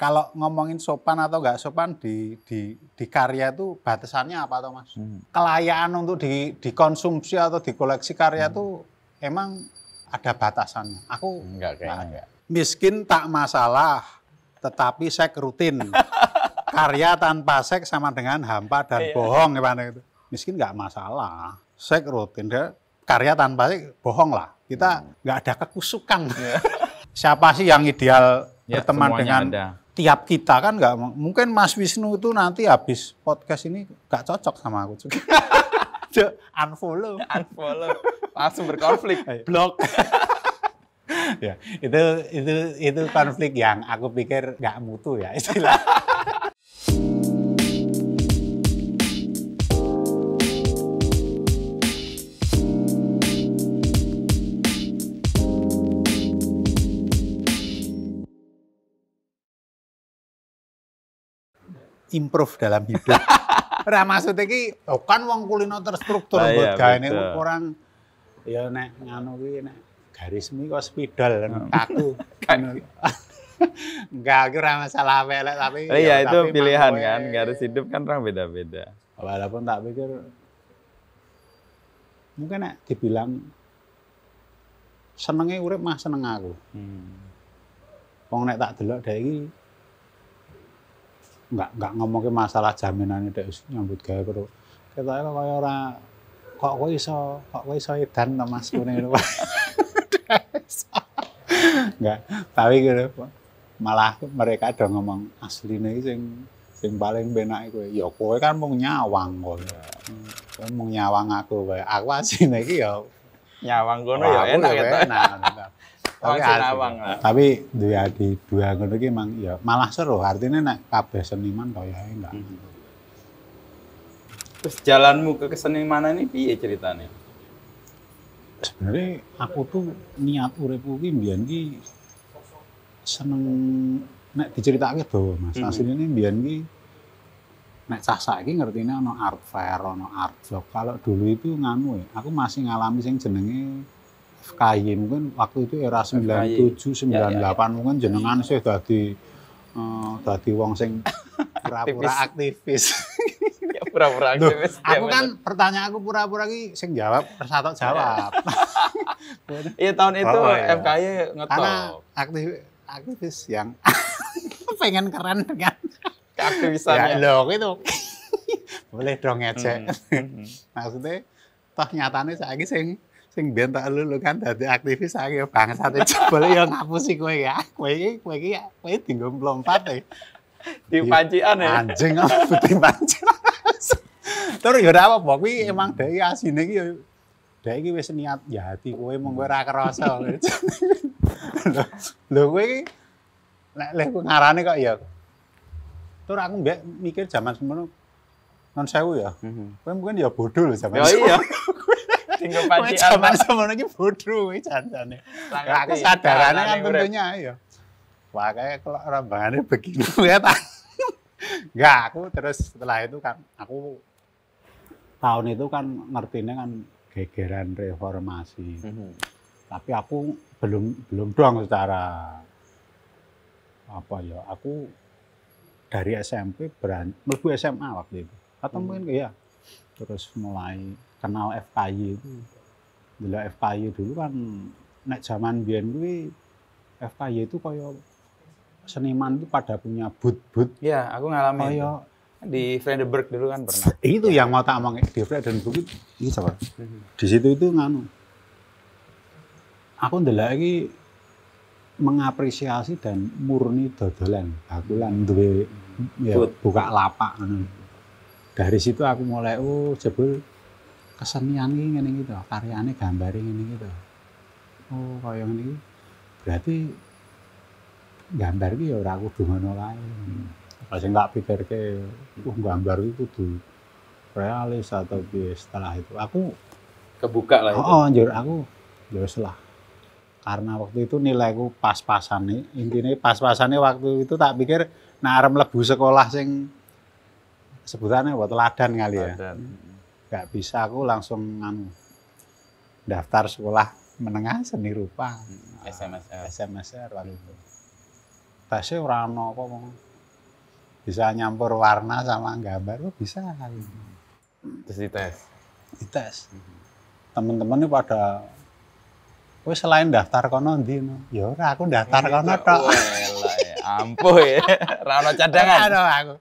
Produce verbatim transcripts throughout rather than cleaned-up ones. Kalau ngomongin sopan atau nggak sopan di, di di karya itu batasannya apa toh Mas? Hmm. Kelayaan untuk di, dikonsumsi atau dikoleksi karya hmm. tuh emang ada batasannya. Aku enggak, kayaknya enggak. Miskin tak masalah, tetapi sek rutin. Karya tanpa sek sama dengan hampa dan bohong gimana itu. Miskin nggak masalah, sek rutin deh. Karya tanpa sek bohong lah. Kita nggak hmm. ada kekusukan. Yeah. Siapa sih yang ideal ya, berteman dengan ada. Tiap kita kan nggak mungkin Mas Wisnu itu nanti habis podcast ini nggak cocok sama aku juga. unfollow, unfollow, langsung berkonflik, blok. Ya itu itu itu konflik yang aku pikir nggak mutu ya istilah. Improve dalam hidup. Nah, maksudnya ki, oh kan wong kulino terstruktur nah, buat gawe niku kurang ya nek nganu kuwi nek garismu kok spidol kaku. Enggak, ora masalah elek tapi oh, ya, ya itu tapi pilihan mangwe, kan, garis hidup kan orang beda-beda. Walaupun tak pikir mungkin nek dibilang senenge urip mah seneng aku. Hmm. Wong nek tak delok dhek iki nggak nggak ngomongin masalah jaminan itu nyambut gawe karo ketoknya kok kaya ora kok kowe iso kok kowe iso edan to Mas ngene lho. Enggak, tapi gitu malah mereka udah ngomong asline iki sing sing paling penak kowe. Ya kowe kan mung nyawang kowe. Kowe mung nyawang aku wae. Aku asline iki ya nyawang kono ya enak enak. Oke, tapi dia di dua ngono iki mang ya malah seru artinya nek kabeh seniman kaya enggak. Hmm. Terus jalanmu ke keseniman ini piye ceritanya? Sebenarnya aku tuh niat uripku ki mbiyen ki seneng nek diceritake dawa Mas. Hmm. Asline mbiyen ki nek cah saiki ngertine ana art fair, ana Arjok. Kalau dulu itu nganu ya, aku masih ngalami sing jenenge F K I mungkin waktu itu era sembilan tujuh sembilan delapan ya, ya, ya. Mungkin jenengan sih tadi uh, tadi wong sing pura-pura aktivis. Ya pura-pura aktivis. Loh, aku ya, kan bener. Pertanyaan aku pura-pura iki sing jawab persatok jawab. Iya tahun itu oh, ya. F K I ngetop. Karena aktivis, aktivis yang pengen keren dengan keaktivisannya. Ya loh itu. Boleh dong ngecek. Hmm. Maksudnya toh nyatane saiki sing sing ben tak lulu kan dadi aktivis saiki bangsate jebul ya ngapusi kowe ya. Kowe iki kowe iki kowe dienggo mlompat e. Dipancikan ya. Anjing apa dipancik. Terus ya ora apa-apa kuwi emang dhek asine iki ya dhek iki wis niat ya ati kowe mung kowe ora kerasa. Lho kowe iki lek lek ngarane kok ya. Terus aku mbek mikir zaman semono non sewu ya. Kowe mungkin ya bodoh lho zaman. Ya iya. Tinggal panci aman sama lagi bodoh ini cantane. Aku sadarannya kan tentunya ya. Wah kayak kalau rambangannya begini ya tak. Enggak aku terus setelah itu kan aku tahun itu kan ngertinya kan gegeran reformasi. Mm-hmm. Tapi aku belum belum doang secara apa ya. Aku dari S M P beran, mlebu S M A waktu itu. Atau mm-hmm. mungkin ya terus mulai kenal F K Y itu. Bila F K Y dulu kan nek zaman biyen kuwi F K Y itu kaya seniman itu pada punya booth-booth. Iya, aku ngalami kaya di Freidenberg dulu kan pernah. Itu yang mau tak omongin di Freidenberg itu iki coba. Di situ itu nganu. Aku ndelok iki mengapresiasi dan murni dodolan, bakulan duwe ya, buka lapak ngono. Dari situ aku mulai oh jebul kesenian ini ngene gitu, karyane gambare ngene gitu. Oh, kaya ngene iki. Berarti gambar iki ya ora kudu ngono kae. Apa sing tak pikirke, wah gambar iki kudu realis atau piye. Setelah itu aku kebuka lah itu. Oh, njur aku ya wis lah. Karena waktu itu nilaiku pas-pasan nih. Intine pas-pasane waktu itu tak pikir nek arep mlebu sekolah sing sebutane apa teladan kali ya. Teladan. Gak bisa aku langsung nganu daftar sekolah menengah seni rupa S M S R S M S R lalu itu basse ora ana apa wong. Bisa nyampur warna sama gambar, oh, bisa. Terus dites. Dites. Temen-temen itu pada wis selain daftar kono ndi no. Ya ora aku daftar kono tok. Elah ya. Ampuh ya. Ora ana cadangan. Ora aku.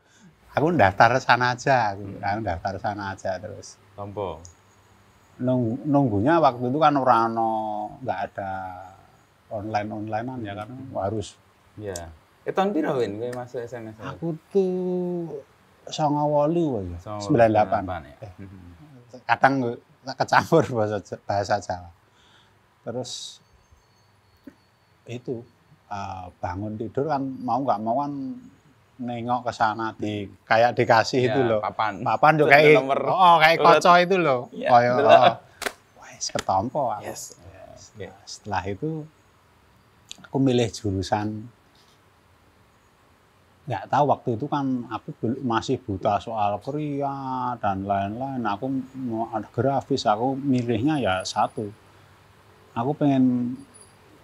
Aku daftar sana aja aku. Aku daftar sana aja terus. Ampuh. Nung, nunggunya waktu itu kan ora ana, enggak ada online-onlinean ya karena harus ya. Eh tahun piro Win kowe masuk S M S R? Aku tuh sanga wolu ya. sembilan delapan. Eh. Kadang kecampur bahasa bahasa Jawa. Terus itu uh, bangun tidur kan mau nggak mau kan nengok ke sana di kayak dikasih ya, itu loh papan papan juga kayak oh kayak kocok itu loh ya, koyo oh, wes ketompo aku. Yes. Yes. Okay. Nah, setelah itu aku milih jurusan nggak tahu waktu itu kan aku masih buta soal kriya dan lain-lain, aku mau ada grafis, aku milihnya ya satu. Aku pengen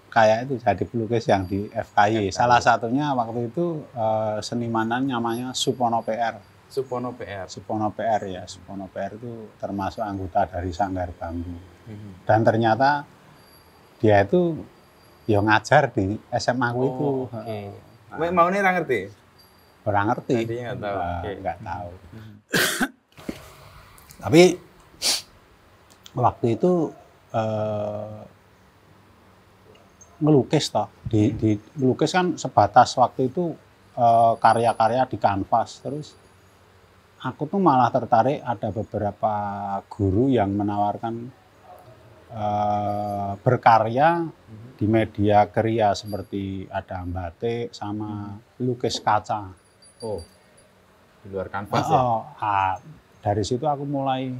kayak itu jadi pelukis yang di F K Y. F K I. Salah satunya waktu itu uh, senimanan namanya Supono P R. Supono P R. Supono P R ya. Supono P R itu termasuk anggota dari Sanggar Bambu. Mm-hmm. Dan ternyata dia itu ya ngajar di S M A aku oh, itu. Okay. Nah, mau nih orang ngerti? Orang ngerti. Tadi nggak tahu. Uh, okay. Nggak tahu. Mm-hmm. Tapi waktu itu uh, ngelukis toh di, di ngelukis kan sebatas waktu itu karya-karya e, di kanvas. Terus aku tuh malah tertarik ada beberapa guru yang menawarkan e, berkarya di media kriya seperti ada batik sama lukis kaca. Oh, di luar kanvas ya? Oh, ah, dari situ aku mulai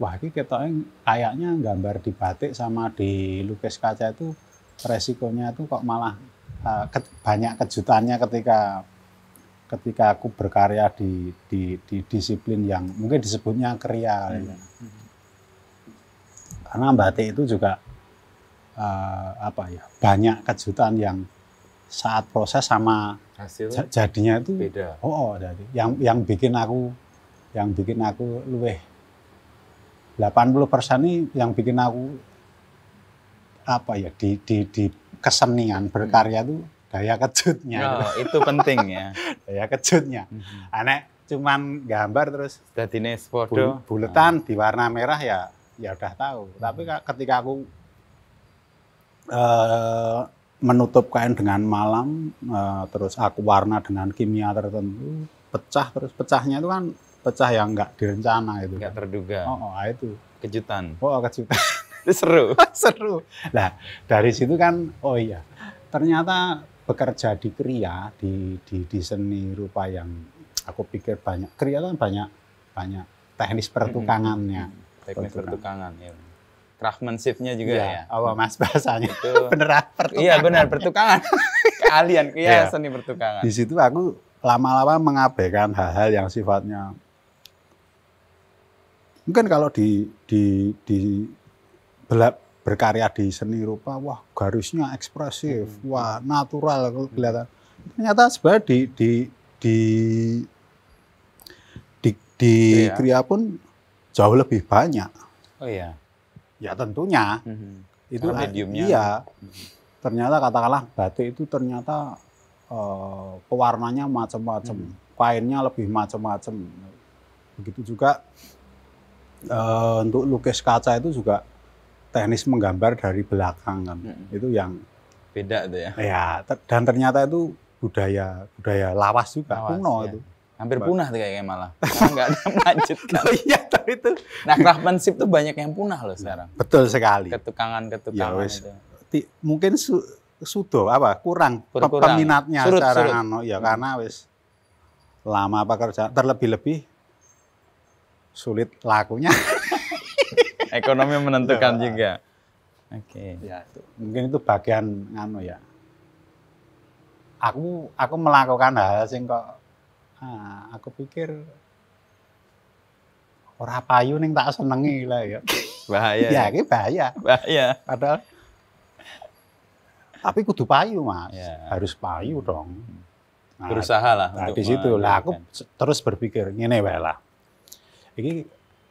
wah ini kayaknya gambar di batik sama di lukis kaca itu resikonya itu kok malah uh, ke, banyak kejutannya ketika ketika aku berkarya di, di, di disiplin yang mungkin disebutnya kriya. Mm-hmm. Ya. Karena batik itu juga uh, apa ya banyak kejutan yang saat proses sama hasil jadinya itu beda. Oh, oh jadi yang yang bikin aku yang bikin aku luweh delapan puluh persen ini yang bikin aku apa ya di di di kesenian berkarya tuh daya kejutnya oh, itu penting ya daya kejutnya mm-hmm. Aneh cuman gambar terus dadine spodo buletan oh. Di warna merah ya ya udah tahu mm-hmm. Tapi ketika aku uh, menutup kain dengan malam uh, terus aku warna dengan kimia tertentu pecah terus pecahnya itu kan pecah yang nggak direncana itu nggak terduga oh, oh itu kejutan oh kejutan itu seru seru lah dari situ kan oh iya ternyata bekerja di kriya di, di di seni rupa yang aku pikir banyak kriya kan banyak banyak teknis pertukangannya teknis pertukangan, pertukangan ya craftsmanship-nya juga ya, ya? Oh mas bahasanya itu beneran pertukangan iya benar pertukangan keahlian kriya ya. Seni pertukangan di situ aku lama-lama mengabaikan hal-hal yang sifatnya mungkin kalau di di di berkarya di seni rupa, wah garisnya ekspresif, hmm. Wah natural kelihatan. Ternyata sebenarnya di di di di, di kriya. Kriya pun jauh lebih banyak. Oh iya. Ya tentunya. Hmm. Itu mediumnya. Iya. Ternyata katakanlah batik itu ternyata uh, pewarnanya macam-macam, hmm. Kainnya lebih macam-macam. Begitu juga uh, untuk lukis kaca itu juga. Teknis menggambar dari belakang kan hmm. Itu yang beda tuh ya. Ya ter dan ternyata itu budaya budaya lawas juga lawas, kuno ya. Itu hampir bah punah tuh kayaknya malah nggak ada melanjutkan. Oh, iya tapi itu nah craftsmanship tuh banyak yang punah loh sekarang. Betul sekali. Ketukangan ketukangan ya, itu. Ti mungkin su sudo apa kurang Pur -kurang. Peminatnya surut, sekarang surut. Ano, ya hmm. Karena wis lama pekerjaan terlebih-lebih sulit lakunya. Ekonomi menentukan ya, juga. Oke. Okay. Ya, mungkin itu bagian anu ya. Aku aku melakukan hal sing kok ah, aku pikir ora payu ning tak senengi lah ya. Bahaya. Ya, iki bahaya. Bahaya. Padahal Tapi kudu payu, Mas. Yeah. Harus payu dong. Nah, berusaha lah. Nah, di situ lah aku terus berpikir, ngene wae lah. Iki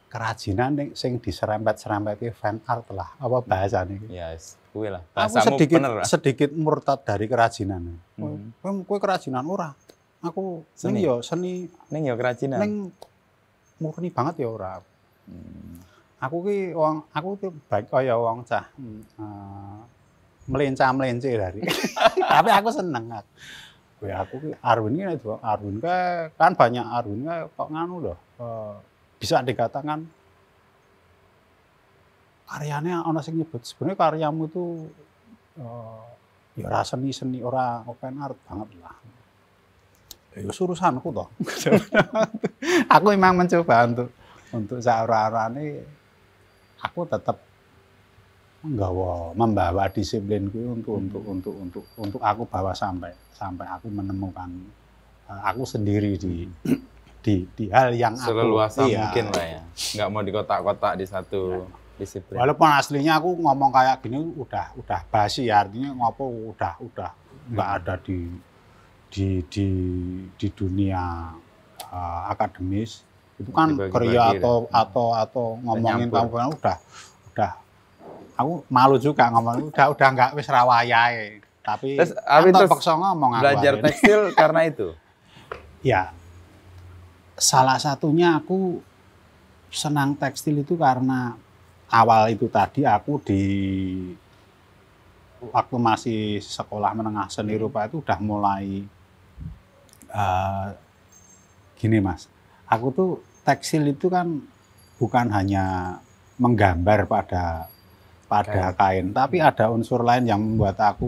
kerajinan sing diserempet-serempeti fan art lah, apa bahasane iki? Yes, kuwi lah. Bahasamu bener lah. Sedikit murtad dari kerajinan. Hmm. Kowe kerajinan ora. Aku seni yo seni, ning yo kerajinan. Ning murni banget ya ora. Hmm. Aku ki wong aku ki baik kaya wong cah. Uh, melenca-melenci dari. Tapi aku seneng. Gue aku ki Arwin ki itu Arwin ka, kan banyak Arwin ka, kok nganu loh. Uh, bisa dikatakan karyanya ana sing nyebut sebenarnya karyamu itu uh, ya ora seni-seni ora open art banget lah. Ya urusanku toh. Aku memang mencoba untuk untuk saora-orane aku tetap menggawa, membawa disiplinku untuk untuk untuk untuk untuk aku bawa sampai sampai aku menemukan aku sendiri di di, di hal yang aku seluasa iya, mungkin lah ya. Nggak mau dikotak-kotak di satu nah, disiplin. Walaupun aslinya aku ngomong kayak gini udah udah basi ya, artinya ngopo udah udah nggak hmm. ada di di di di dunia uh, akademis. Itu kan karya atau, atau atau ngomongin kamu udah udah aku malu juga ngomong udah udah nggak wis rawayahe tapi antar paksa ngomong belajar aku tekstil karena itu ya salah satunya aku senang tekstil itu karena awal itu tadi aku di waktu masih sekolah menengah seni rupa itu udah mulai uh, gini Mas aku tuh tekstil itu kan bukan hanya menggambar pada pada kain. kain, tapi ada unsur lain yang membuat aku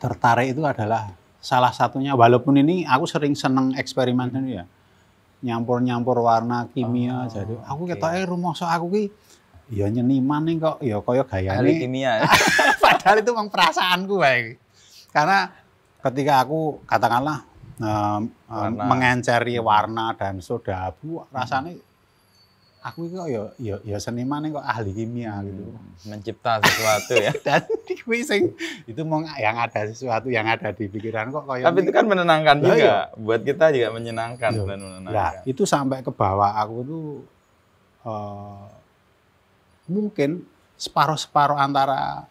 tertarik itu adalah salah satunya. Walaupun ini aku sering seneng eksperimen ini ya, nyampur-nyampur warna kimia. Oh, jadi aku okay. Ketoknya rumoso aku ki, ya nyeniman nih kok, ya koyo gaya ahli kimia. Padahal itu memang perasaanku baik. Karena ketika aku katakanlah uh, uh, mengenceri warna dan soda abu, rasanya aku kok ya ya ya seniman kok ahli kimia gitu mencipta sesuatu ya dan kuwi sing itu mau yang ada sesuatu yang ada di pikiran kok kayak tapi ini. Itu kan menenangkan ya, juga ya. Buat kita juga menyenangkan ya. Dan menenangkan nah, itu sampai ke bawah aku tuh uh, mungkin separuh-separuh antara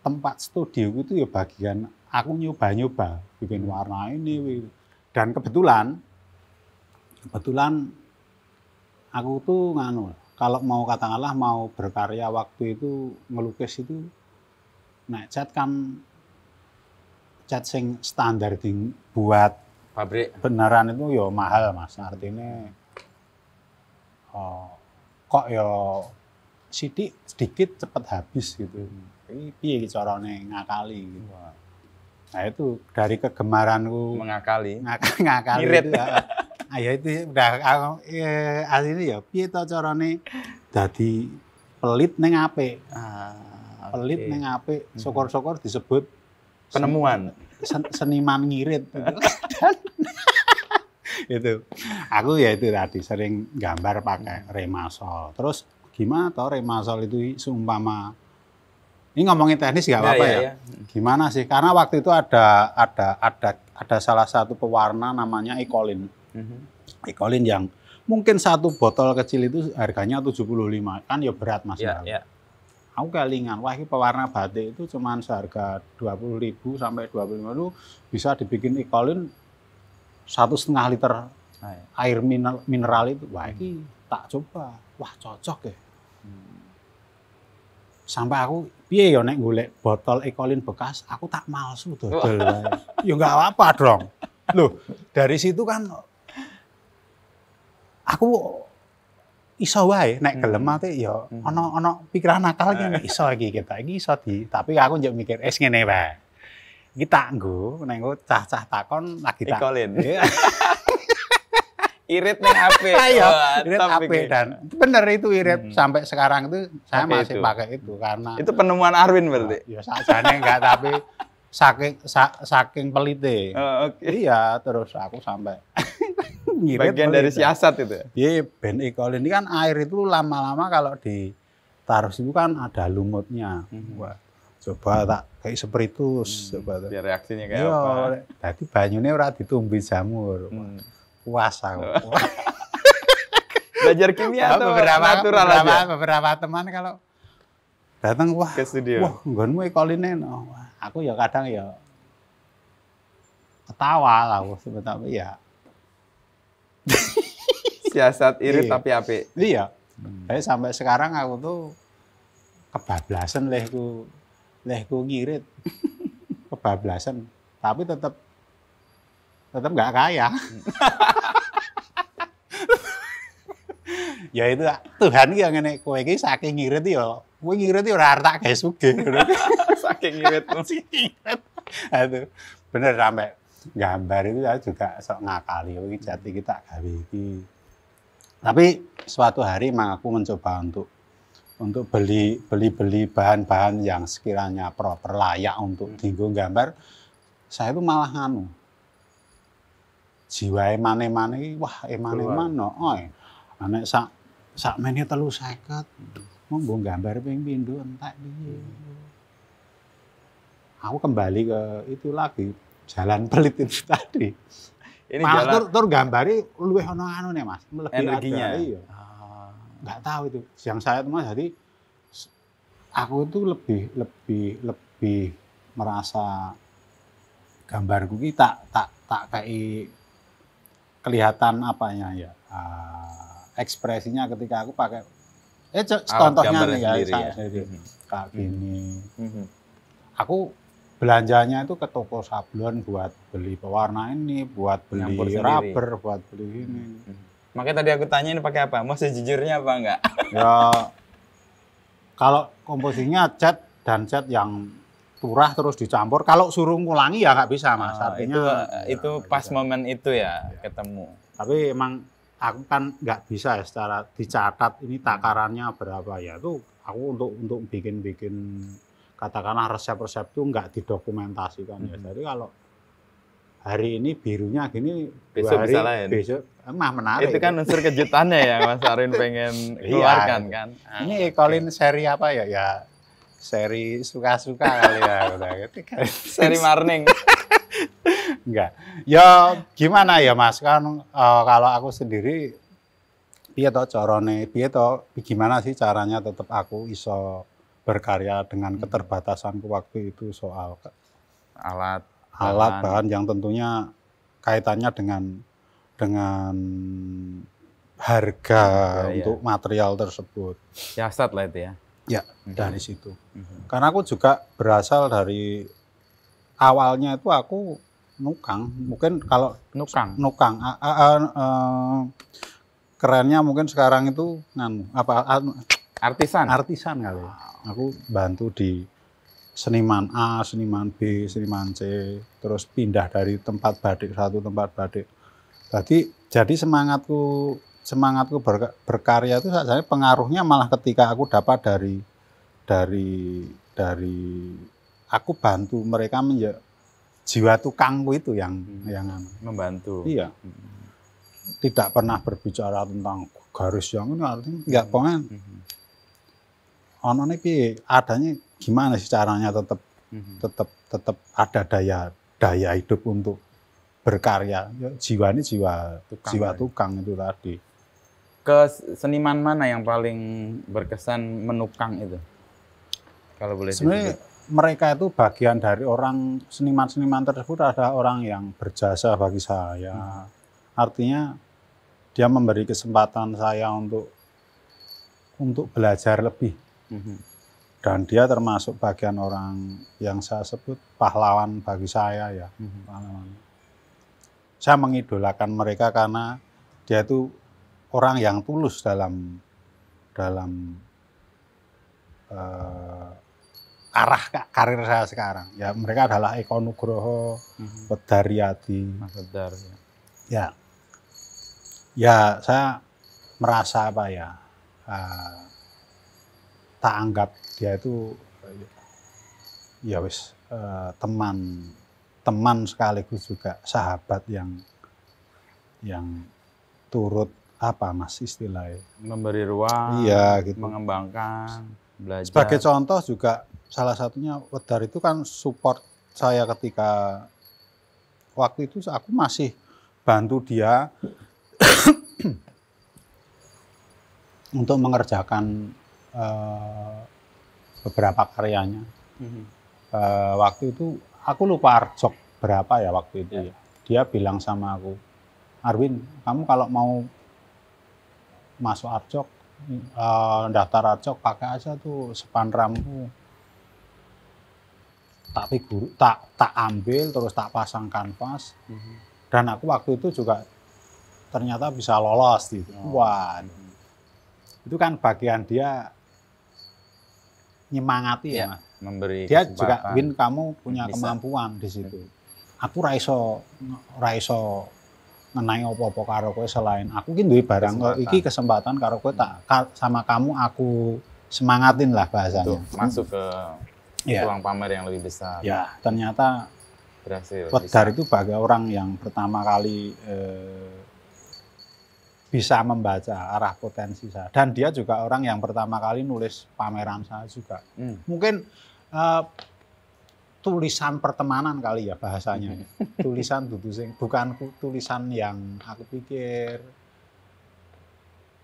tempat studio itu ya bagian aku nyoba-nyoba bikin warna ini dan kebetulan kebetulan aku tuh nganu, kalau mau katakanlah mau berkarya waktu itu ngelukis itu, nah cat kan cat sing standar ding buat pabrik beneran itu yo mahal Mas, artinya oh, kok yo sidik sedikit cepet habis gitu, ini piye carane ngakali gitu. Nah itu dari kegemaranku mengakali, ngak ngakali itu. Ayo itu udah aku eh asline ya piye to carane dadi pelit ning apik. Ah, pelit okay. Ning apik, syukur-syukur disebut penemuan sen seniman ngirit gitu. Itu. Aku ya itu tadi sering gambar pakai remasol. Terus gimana to remasol itu seumpama ini ngomongin teknis gak apa-apa nah, ya, ya. ya. Gimana sih? Karena waktu itu ada ada ada ada salah satu pewarna namanya Ecolin. Mm-hmm. Ecolin yang mungkin satu botol kecil itu harganya tujuh puluh lima kan ya berat Mas. Yeah, yeah. Aku kelingan, wah ini pewarna batik itu cuman seharga dua puluh ribu sampai dua puluh lima ribu bisa dibikin Ecolin satu setengah liter ah, ya. Air mineral, mineral itu. Wah ini hmm. tak coba, wah cocok ya. Hmm. Sampai aku piye yo nek golek botol Ecolin bekas, aku tak malsu dodol. Ya nggak apa-apa dong. Loh, dari situ kan aku iso wae nek gelem ate ya ana-ana pikiran nakal iki nek iso iki kita iki iso di tapi aku njuk mikir es ngene wae. Iki tak nggo nek cah-cah takon lagi tak. Ecolin. Irit ning A P. Ayo, irit A P dan bener itu irit hmm. sampai sekarang itu saya Pake masih itu. pakai itu karena itu penemuan Arwin berarti. Ya sajane enggak tapi saking sa, saking pelite. Oh, okay. Iya, terus aku sampai bagian pelite. Dari siasat itu. Iya, ben Ecolin ini kan air itu lama-lama kalau di Tarus itu kan ada lumutnya. Mm-hmm. Wah, coba tak kayak spiritus. Mm-hmm. Coba tak. Biar reaksinya kayak apa? Tadi banyune ora ditumbih jamur. Mm. Puas aku. Belajar kimia atau beberapa, natural beberapa, aja? Beberapa teman kalau datang, wah, ke studio. Wah, nggonmu ekoline. Aku ya kadang ya ketawa lah aku sebetulnya ya. Siasat irit iya. Tapi apik. Iya. Hmm. Jadi sampai sekarang aku tuh kebablasan lehku lehku ngirit. Kebablasan, tapi tetap tetap nggak kaya. Ya itu Tuhan ki yang ngene kowe iki saking ngirit ya. Kowe ngirit ora artak gawe sugih. Saking ngirit. Aduh. Bener sampai gambar itu ya juga sok ngakali iki jati kita gawe iki. Tapi suatu hari memang aku mencoba untuk untuk beli beli beli bahan-bahan yang sekiranya proper layak untuk dienggo gambar. Saya itu malah nganu. Jiwae mane-mane iki wah eman-eman noe. Anak sak sak meneh telu seket. Wong nggo gambar ping pindho entek piye. Aku kembali ke itu lagi jalan pelit itu tadi. Ini malah jalan... tur, tur gambari luweh ono anune Mas, lebih energinya. Iya. Ah, enggak tahu itu. Yang saya Mas jadi aku itu lebih lebih lebih merasa gambarku ki tak tak tak kayak kelihatan apanya ya. Uh, ekspresinya ketika aku pakai eh contohnya nih ya, saya sendiri. Kayak gini. Mm-hmm. Aku belanjanya itu ke toko sablon buat beli pewarna ini, buat beli rubber, buat beli ini. Makanya tadi aku tanya ini pakai apa? Mau sejujurnya apa enggak? Ya, kalau komposisinya cat dan cat yang turah terus dicampur, kalau suruh ngulangi ya nggak bisa Mas. Oh, artinya itu, itu ya, pas bisa. Momen itu ya, ya ketemu. Tapi emang aku kan nggak bisa ya secara dicatat ini takarannya berapa ya. Itu aku untuk untuk bikin-bikin katakanlah resep-resep itu nggak didokumentasikan ya. Jadi kalau hari ini birunya gini, besok hari, bisa lain. Besok emang menarik. Itu kan unsur kejutannya ya Mas Arwin pengen keluarkan iya. Kan. Ah, ini okay. Colin seri apa ya? Ya seri suka-suka kali ya. Udah, gitu. Seri Marning. Enggak. Ya gimana ya Mas kan uh, kalau aku sendiri piye to carane, piye to gimana sih caranya tetap aku iso berkarya dengan keterbatasanku waktu itu soal alat alat bahan. bahan yang tentunya kaitannya dengan dengan harga ya, untuk ya. Material tersebut. Siasat lah itu ya. Ya, mm-hmm. Dari situ. Mm-hmm. Karena aku juga berasal dari awalnya itu aku nukang, mungkin kalau nukang nukang a, a, a, a, kerennya mungkin sekarang itu nganu apa a, artisan artisan kali. Aku bantu di seniman A, seniman B, seniman C, terus pindah dari tempat batik satu tempat batik. Jadi jadi semangatku semangatku ber, berkarya itu saat saya pengaruhnya malah ketika aku dapat dari dari dari aku bantu mereka menjadi jiwa tukangku itu yang hmm. yang membantu. Iya. Hmm. Tidak pernah berbicara tentang garis yang ini artinya enggak pengen. Hmm. Ono nih adanya gimana sih caranya tetap mm-hmm. tetap tetap ada daya daya hidup untuk berkarya ya, jiwa ini jiwa tukang jiwa tadi. Tukang itu tadi. Ke seniman mana yang paling berkesan menukang itu? Kalau boleh sebenarnya mereka itu bagian dari orang seniman-seniman tersebut ada orang yang berjasa bagi saya. Mm-hmm. Artinya dia memberi kesempatan saya untuk untuk belajar lebih. Dan dia termasuk bagian orang yang saya sebut pahlawan bagi saya ya. Pahlawan. Saya mengidolakan mereka karena dia itu orang yang tulus dalam dalam uh, arah karir saya sekarang. Ya mereka adalah Eko Nugroho, Wedariati, Mas Wedar. Ya, ya saya merasa apa ya. Uh, tak anggap dia itu ya wis eh, teman teman sekaligus juga sahabat yang yang turut apa Mas istilahnya? Memberi ruang, iya, gitu. Mengembangkan, belajar. Sebagai contoh juga salah satunya Wedar itu kan support saya ketika waktu itu aku masih bantu dia untuk mengerjakan uh, beberapa karyanya. Mm-hmm. uh, waktu itu aku lupa Arjok berapa ya waktu itu. Yeah. Dia bilang sama aku, Arwin, kamu kalau mau masuk Arjok, uh, daftar Arjok, pakai aja tuh sepanramku. Tak figur, tak tak ambil, terus tak pasang kanvas. Mm-hmm. Dan aku waktu itu juga ternyata bisa lolos gitu. Oh. Wah, mm-hmm. Itu kan bagian dia nyemangati ya, ya. Memberi dia kesempatan. Juga Win, kamu punya bisa. Kemampuan di situ. Aku raiso raiso ngenai opo-opo karo kowe selain aku ki duwe barang kok iki kesempatan karo kowe tak sama kamu aku semangatin lah bahasanya. Tuh, masuk ke ya. Ruang pamer yang lebih besar. Ya, ternyata berhasil. Wedar itu bagi orang yang pertama kali eh, bisa membaca arah potensi saya. Dan dia juga orang yang pertama kali nulis pameran saya juga. Hmm. Mungkin eh, tulisan pertemanan kali ya bahasanya, tulisan dudusing, bukan tulisan yang aku pikir,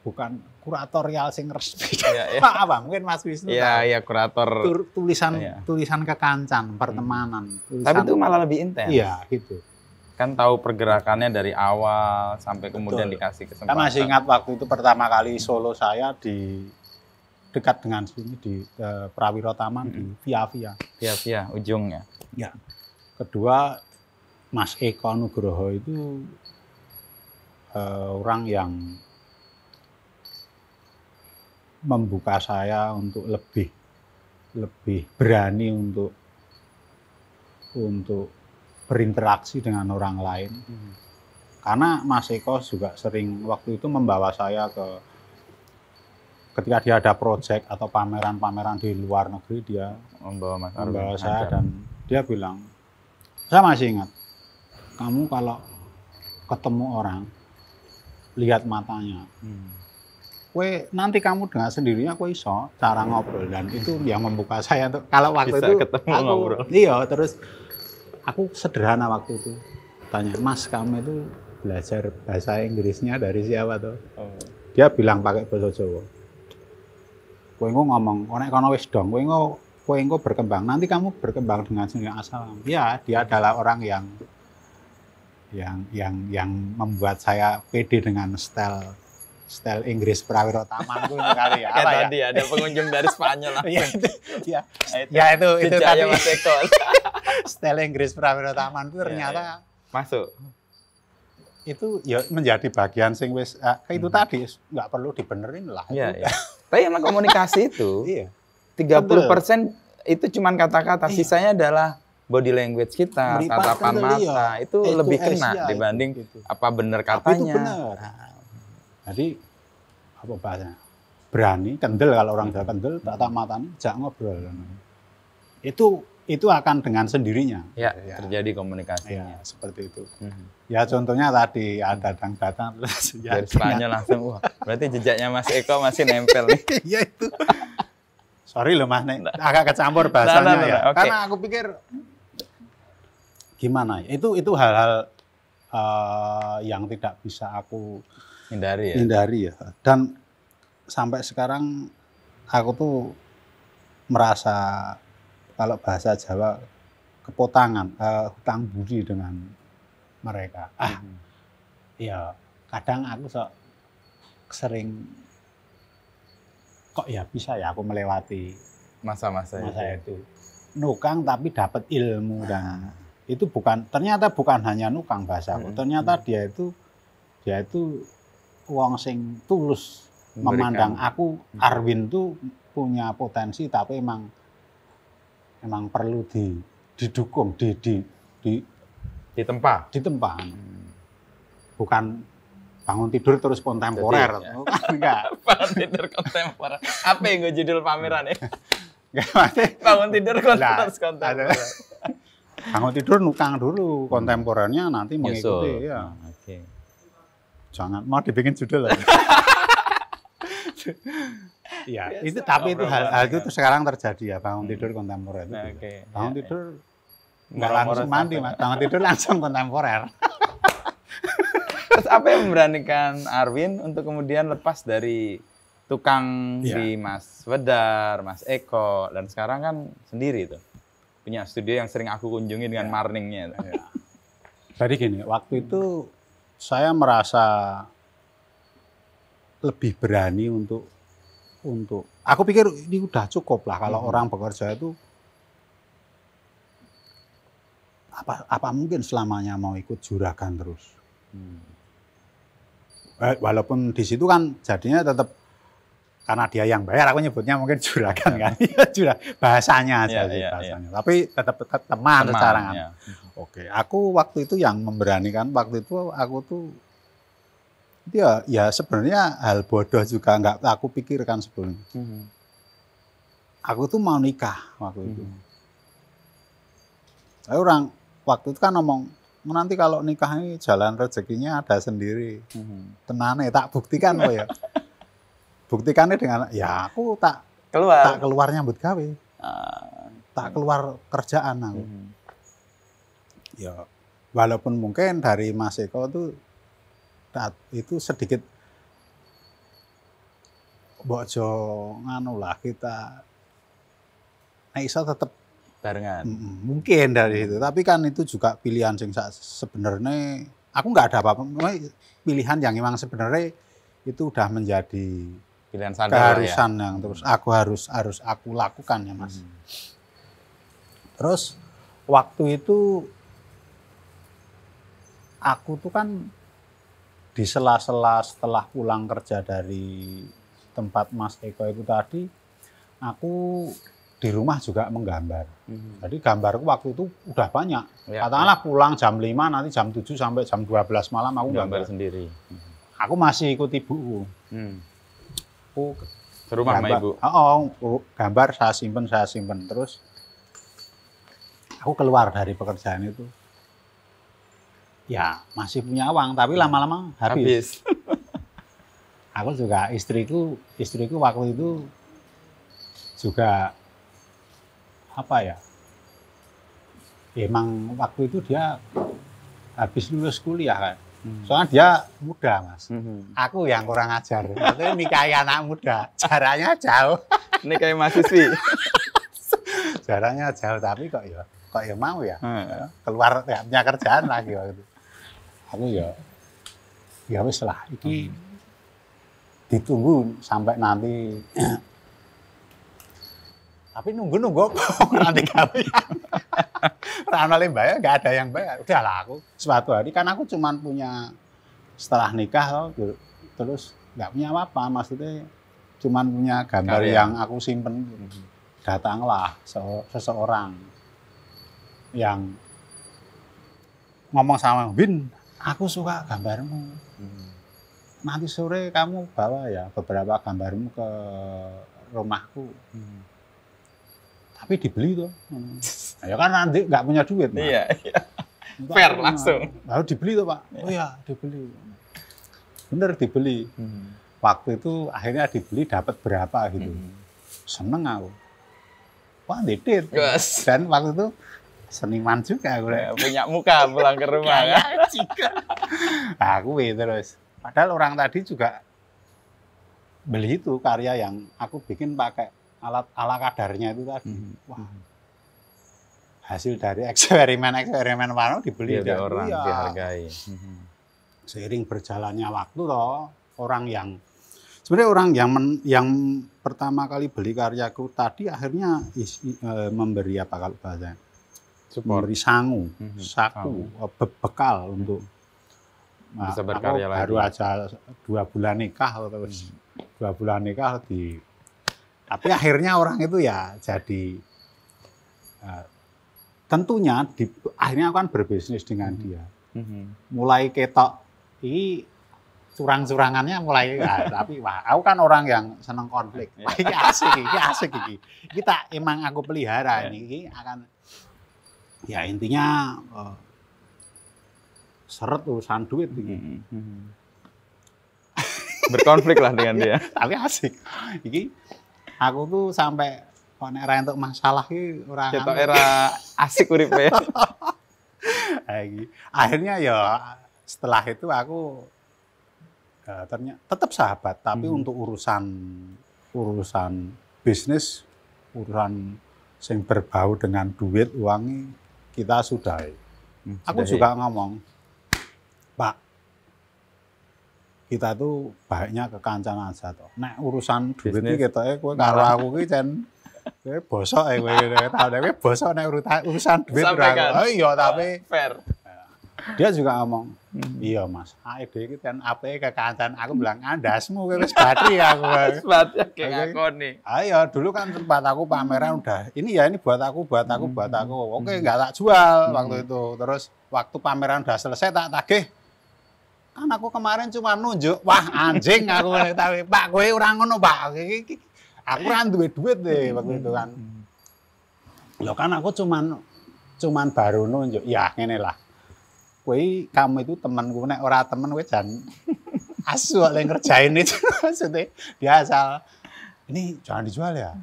bukan kuratorial sing resmi. Ya, ya. Apa mungkin Mas Wisnu? Iya, iya kurator. Tulisan ya. Tulisan kekancan pertemanan. Tulisan, tapi itu malah lebih intens. Iya gitu. Kan tahu pergerakannya dari awal sampai kemudian betul. Dikasih kesempatan. Saya masih ingat waktu itu pertama kali solo saya di dekat dengan sini di uh, Prawirotaman, hmm. Di Via Via. Via Via, ujungnya. Ya. Kedua, Mas Eko Nugroho itu uh, orang yang membuka saya untuk lebih lebih berani untuk untuk berinteraksi dengan orang lain. Hmm. Karena Mas Eko juga sering waktu itu membawa saya ke ketika dia ada proyek atau pameran-pameran di luar negeri, dia membawa, Mas membawa saya ajar. Dan dia bilang, saya masih ingat, kamu kalau ketemu orang, lihat matanya. Hmm. Kue, nanti kamu dengan sendirinya kue iso cara ngobrol. Dan itu yang membuka saya. Kalau waktu bisa itu, ketemu aku, ngobrol. Iya, terus aku sederhana waktu itu. Tanya, Mas kamu itu belajar bahasa Inggrisnya dari siapa tuh? Oh. Dia bilang pakai bahasa Jawa. Kowe ngomong, konek kono wis dong, kowe kowe berkembang. Nanti kamu berkembang dengan sendiri asal. Ya, dia adalah orang yang yang yang yang membuat saya pede dengan style style Inggris Prawirotaman itu kali ya. Kayak apa tadi ya? Ada pengunjung dari Spanyol lah. Ya itu, ya, ya itu itu tadi Mas Eko. Style Inggris Prawirotaman itu ternyata masuk. Itu ya menjadi bagian sing wis uh, itu hmm. Tadi nggak perlu dibenerin lah. Iya, iya. Tapi emang komunikasi itu tiga puluh persen itu cuman kata-kata, iya. Sisanya adalah body language kita, Meripat tatapan mata dia. Itu Eko lebih kena Asia, dibanding gitu. Apa bener katanya. Bener. Nah, jadi apa bahasanya? Berani, kendel kalau orang Jawa kendel, tatap matanya, jak ngobrol. Itu itu akan dengan sendirinya. Ya, ya. Terjadi komunikasinya. Ya, seperti itu. Hmm. Ya contohnya tadi ada datang-datang. Ya, Spanyol langsung. Wah, berarti jejaknya Mas Eko masih nempel nih. Iya itu. Sorry loh Mas, nih. Agak kecampur bahasanya nah, nah, nah, ya. Okay. Karena aku pikir gimana ya. Itu itu hal-hal uh, yang tidak bisa aku hindari ya. Hindari ya. Dan sampai sekarang aku tuh merasa kalau bahasa Jawa kepotangan, uh, hutang budi dengan mereka. Ah, mm-hmm. Ya kadang aku sok sering kok ya bisa ya aku melewati masa-masa masa itu. itu. Nukang tapi dapat ilmu dan ah. Itu bukan ternyata bukan hanya nukang bahasa. Mm-hmm. Ternyata mm-hmm. dia itu dia itu wong sing tulus memberikan. Memandang aku mm-hmm. Arwin tuh punya potensi tapi emang Emang perlu di, didukung, di, di, di, ditempa, ditempa. Hmm. Bukan bangun tidur terus kontemporer. Jadi, enggak. Bangun tidur kontemporer. Apa yang gue judul pameran ya? Bangun tidur kontemporer. Nah, kontemporer. Bangun tidur nukang dulu kontemporernya nanti mengikuti. Ya. Oke. Jangan, mau dibikin judul lah. Iya, itu tapi itu hal, hal itu sekarang terjadi ya, bangun hmm. tidur kontemporer itu. Nah, okay. Bangun ya, tidur nggak langsung mandi, mas. Bangun tidur langsung kontemporer. Terus apa yang memberanikan Arwin untuk kemudian lepas dari tukang ya. Di Mas Wedar, Mas Eko, dan sekarang kan sendiri tuh. Punya studio yang sering aku kunjungi dengan ya. Marningnya. Ya. Tadi gini, waktu itu saya merasa lebih berani untuk untuk aku pikir ini udah cukup lah kalau mm-hmm. orang bekerja itu apa apa mungkin selamanya mau ikut juragan terus. Hmm. Eh, walaupun di situ kan jadinya tetap karena dia yang bayar, aku nyebutnya mungkin juragan yeah. kan. Jurag bahasanya aja yeah, sih, yeah, bahasanya. Yeah. Tapi tetap, tetap teman, teman sekarang. Yeah. Oke, aku waktu itu yang memberanikan waktu itu aku tuh dia ya sebenarnya hal bodoh juga nggak aku pikirkan sebelumnya. Mm-hmm. Aku tuh mau nikah waktu mm-hmm. itu. Tapi orang waktu itu kan ngomong nanti kalau nikah ini jalan rezekinya ada sendiri. Mm-hmm. Tenane tak buktikan loh ya. Buktikannya dengan ya aku tak keluar tak keluar nyambut gawe. Uh, tak keluar kerjaan aku. Mm-hmm. Ya walaupun mungkin dari Mas Eko tuh itu sedikit bojo nganu lah kita nah iso tetap barengan mungkin dari itu tapi kan itu juga pilihan sing sebenarnya aku nggak ada apa-apa pilihan yang memang sebenarnya itu udah menjadi pilihan sadar keharusan ya? Yang terus aku harus harus aku lakukan ya mas hmm. Terus waktu itu aku tuh kan di sela-sela setelah pulang kerja dari tempat Mas Eko itu tadi, aku di rumah juga menggambar. Hmm. Jadi gambarku waktu itu udah banyak. Ya, katakanlah ya. Pulang jam lima, nanti jam tujuh sampai jam dua belas malam aku gambar, gambar sendiri. Aku masih ikut ibuku. Hmm. Aku ke rumah sama ibu? Oh, oh, gambar saya simpen, saya simpen. Terus aku keluar dari pekerjaan itu. Ya masih punya uang tapi lama-lama habis. habis. Aku juga istriku, istriku waktu itu juga apa ya? Emang waktu itu dia habis lulus kuliah kan. Hmm. Soalnya dia muda mas. Hmm. Aku yang kurang ajar. Maksudnya nikahi anak muda, jaraknya jauh. Nikahi mahasiswi. Jaraknya jauh tapi kok ya, kok ya mau ya. Hmm. Keluar ya, punya kerjaan lagi waktu itu. Aku ya, ya wis lah. Iki hmm. ditunggu sampai nanti. Tapi nunggu-nunggu nanti kami. Rana yang bayar, nggak ada yang bayar. Udahlah aku. Suatu hari kan aku cuma punya setelah nikah loh, terus nggak punya apa-apa. Maksudnya cuma punya gambar Kalian. Yang aku simpen. Datanglah seseorang yang ngomong sama Win, aku suka gambarmu. Hmm. Nanti sore kamu bawa ya beberapa gambarmu ke rumahku. Hmm. Tapi dibeli tuh. Hmm. Ya kan nanti nggak punya duit. Iya, iya. Fair langsung. Lalu dibeli tuh Pak. Yeah. Oh ya dibeli. Bener dibeli. Hmm. Waktu itu akhirnya dibeli dapat berapa gitu. Hmm. Seneng aku. Wah didit. Yes. Dan waktu itu seniman juga gue punya muka pulang ke rumah kan? Aku nah, terus padahal orang tadi juga beli itu karya yang aku bikin pakai alat ala kadarnya itu tadi mm-hmm. Wah hasil dari eksperimen eksperimen mana dibeli dari orang ya. Dihargai mm-hmm. Seiring berjalannya waktu loh orang yang sebenarnya orang yang men, yang pertama kali beli karyaku tadi akhirnya isi, e, memberi apa kalau bahasanya memberi sangu, mm-hmm. saku, oh. be bekal untuk nah, bisa berkarya lagi. Baru aja dua bulan nikah, terus mm. dua bulan nikah di. Tapi akhirnya orang itu ya jadi uh, tentunya di, akhirnya aku kan berbisnis dengan mm-hmm. dia. Mm-hmm. Mulai ketok, ini curang-curangannya mulai. Ya, tapi wah, aku kan orang yang seneng konflik. Wah, ini asik, ini asik ini. Kita emang aku pelihara ini, ini akan. Ya intinya uh, seret urusan duit gitu. Mm-hmm. berkonflik lah dengan dia. Tapi asik. Iki aku tuh sampai kon era entuk masalah ki ora ketok era asik uripe. Akhirnya ya setelah itu aku uh, ternyata tetap sahabat, tapi hmm. untuk urusan urusan bisnis, urusan yang berbau dengan duit, uang kita sudahi. Hmm, aku sudahi. Juga ngomong, Pak, kita tuh baiknya ke kancan aja toh. Nek urusan duit iki ketoke kowe karo aku ki jan kowe bosok e kowe tau nek bosok nek urusan duit ora. Oh iya tapi fair. Dia juga ngomong, iya mas, A E D itu kan A P E ke kancan. Aku bilang, andasmu, wis baterai aku. Wis baterai, kayak aku nih. Ayo, dulu kan tempat aku pameran udah, ini ya ini buat aku, buat aku, buat aku. Oke, nggak tak jual waktu itu. Terus waktu pameran udah selesai, tak tagih. Kan aku kemarin cuma nunjuk, wah anjing aku. Tapi pak, gue orang ngono pak. Aku kan duit-duit deh waktu itu kan. Loh kan aku cuman, cuman baru nunjuk, ya inilah. Woi, kamu itu temanku, nek ora temen kowe jan asu oleh ngerjain itu. Maksudnya dia asal ini jangan dijual ya.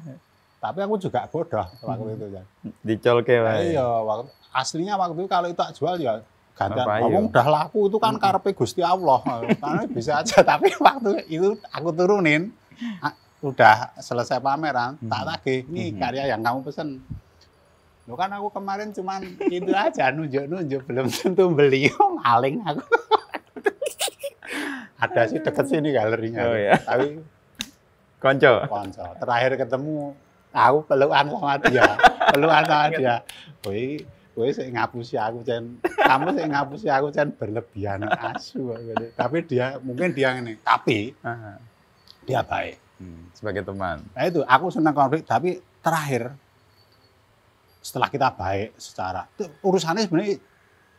Tapi aku juga bodoh waktu itu kan. Dicolke wae. Iya, waktu aslinya waktu itu kalau itu tak jual ya gantian ngomong udah laku itu kan karepe Gusti Allah. Karena bisa aja tapi waktu itu aku turunin udah selesai pameran, tak lagi ini karya yang kamu pesen. Loh kan aku kemarin cuman gitu aja nunjuk-nunjuk belum tentu beli, maling aku. Ada sih deket sini galerinya. Oh, iya. Tapi konco. Konco. Terakhir ketemu aku pelukan sama dia. Pelukan sama dia. Woi, woi saya ngapusi aku Cen. Kamu saya ngapusi aku Cen berlebihan asu. Tapi dia mungkin dia ini. Tapi uh-huh. dia baik hmm, sebagai teman. Nah itu aku senang konflik tapi terakhir setelah kita baik secara itu urusannya sebenarnya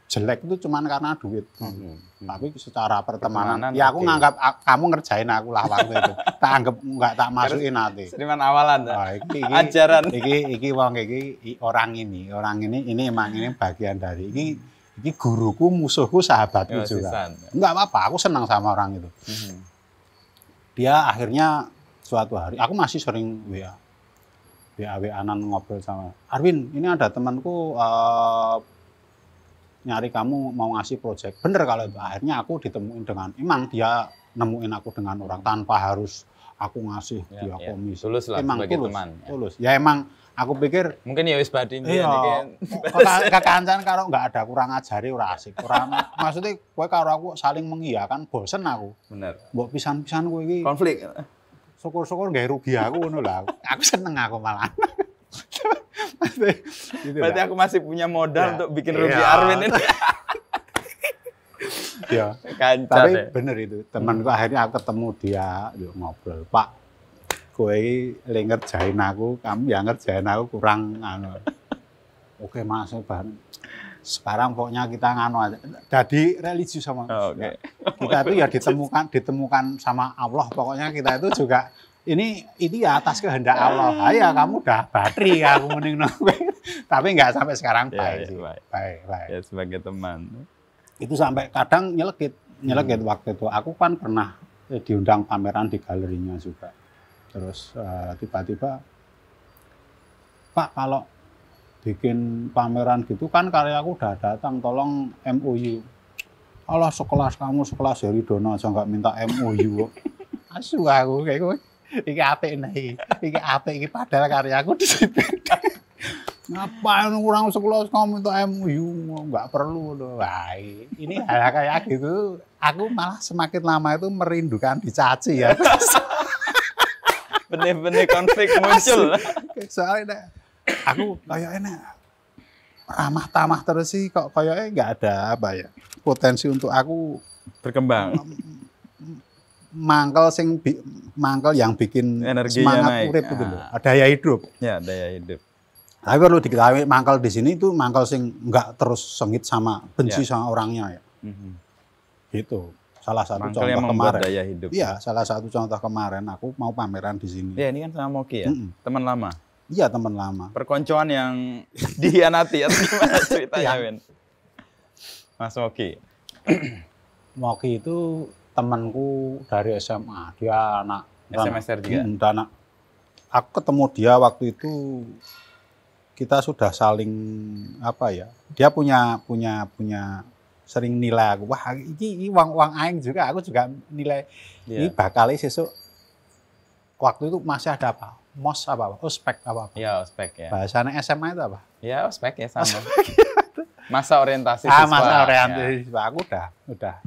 jelek itu cuman karena duit. Hmm. Tapi secara pertemanan, pertemanan ya aku okay. nganggap kamu ngerjain aku lah waktu itu. Tak anggap enggak tak masukin nanti. Seniman awalan. Nah, iki, iki, ajaran. Iki iki wong iki orang ini, orang ini ini emang ini bagian dari ini ini guruku, musuhku, sahabatku ya, juga. Enggak apa-apa, aku senang sama orang itu. Hmm. Dia akhirnya suatu hari aku masih sering W A. W A W A-an ngobrol sama Arwin, ini ada temanku uh, nyari kamu mau ngasih proyek. Bener kalau itu akhirnya aku ditemuin dengan, emang dia nemuin aku dengan orang tanpa harus aku ngasih ya, dia ya. Komisi. Tulus lah emang sebagai tulus, teman. Tulus. Ya. Ya emang aku pikir mungkin ya wis badhe iya, kakancan kalau nggak ada kurang ajari ora asik. Kurang maksudnya kowe karo aku saling mengiyakan bosen aku. Bener. Mbok pisan-pisan kowe iki. Konflik. Syukur-syukur nggak rugi aku ngono lah. Aku seneng aku malah. Berarti aku masih punya modal ya, untuk bikin rugi ya. Arwin ini. Ya. Kancan, tapi ya. Bener itu. Temanku hmm. akhirnya aku ketemu dia, yuk ngobrol. Pak, kowe lek ngerjain aku, kamu yang ngerjain aku kurang anu. Oke, Mas, bareng. Sekarang pokoknya kita ngano aja. Jadi religius sama oh, okay. kita itu ya ditemukan ditemukan sama Allah. Pokoknya kita itu juga ini ini ya atas kehendak Allah. Ya kamu udah bateri ya, aku mending tapi nggak sampai sekarang baik, ya, ya, baik. Baik, baik. Ya, sebagai teman itu sampai kadang nyelekit nyelekit hmm. waktu itu. Aku kan pernah diundang pameran di galerinya juga. Terus tiba-tiba uh, Pak kalau bikin pameran gitu kan karya aku udah datang, tolong M O U. Allah sekelas kamu sekelas dari Dono aja nggak minta M O U. Asu aku kayak gue, iki apik nih, iki apik iki padahal karya aku di situ. Ngapain kurang sekelas kamu minta M O U? Nggak perlu loh. Baik. Ini hal kayak gitu, aku malah semakin lama itu merindukan dicaci ya. Bener-bener konflik muncul. Soalnya. Aku kayak enak ramah tamah terus sih kok kayaknya nggak ada apa ya potensi untuk aku berkembang mangkel sing mangkel yang bikin energi semangat urip itu loh daya hidup ya daya hidup tapi perlu diketahui mangkel di sini itu mangkel sing nggak terus sengit sama benci ya. Sama orangnya ya mm-hmm. gitu salah satu mangkel contoh yang kemarin daya hidup iya salah satu contoh kemarin aku mau pameran di sini ya ini kan sama Moki ya mm-hmm. teman lama. Iya teman lama. Perkoncoan yang dihianati atau gimana ceritanya, Win? Mas Moki. Moki itu temanku dari S M A, dia anak S M S R juga. Hmm, anak. Aku ketemu dia waktu itu, kita sudah saling apa ya? Dia punya punya punya sering nilai aku. Wah, ini, ini uang-uang aing juga, aku juga nilai. Yeah. Ini bakal sesuk. Waktu itu masih ada apa? Mos apa? Ospek apa? Ya, ospek ya. Bahasanya S M A itu apa? Ya, ospek ya sama. Ospek, ya. Masa orientasi siswa. Ah, masa orientasi siswa. Aku udah, udah.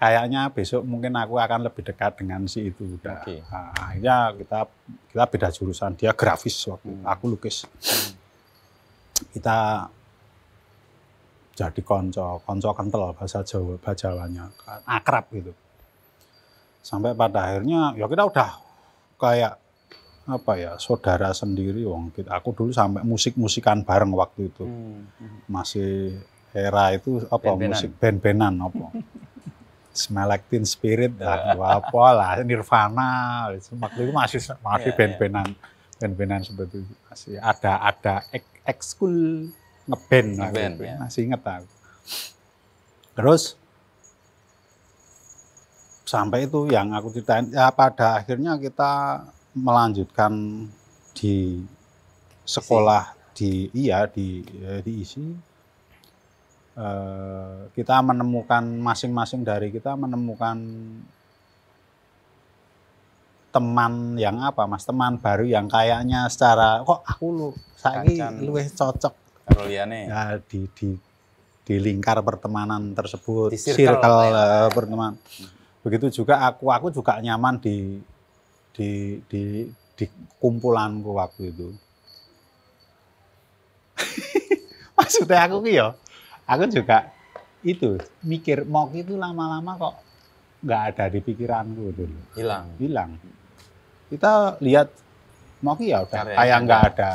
Kayaknya besok mungkin aku akan lebih dekat dengan si itu. Udah. Okay. Nah, akhirnya kita kita beda jurusan. Dia grafis waktu, hmm. aku lukis. Hmm. Kita jadi konco, konco kental bahasa Jawa, bahasa Jawanya akrab gitu. Sampai pada akhirnya ya kita udah kayak apa ya, saudara sendiri wong. Aku dulu sampai musik-musikan bareng waktu itu. Hmm. Masih era itu apa ben musik ben-benan apa. Smelaktin Spirit lah, apa lah, Nirvana, waktu itu masih masih yeah, ben-benan. Yeah. Ben-benan seperti itu. Masih ada ada ekskul ngeband nge gitu. Yeah. Masih inget aku. Terus sampai itu yang aku ceritain ya, pada akhirnya kita melanjutkan di sekolah di iya di diisi e, kita menemukan masing-masing dari kita menemukan teman yang apa mas teman baru yang kayaknya secara kok aku lu saiki luwih cocok karo liyane ya, di di di lingkar pertemanan tersebut di circle, circle ya. Pertemanan begitu juga aku aku juga nyaman di Di, di di kumpulanku waktu itu. Maksudnya aku ya, aku juga itu mikir mau itu lama-lama kok nggak ada di pikiranku dulu. Hilang. Hilang. Kita lihat mau ya udah Karya kayak nggak ada,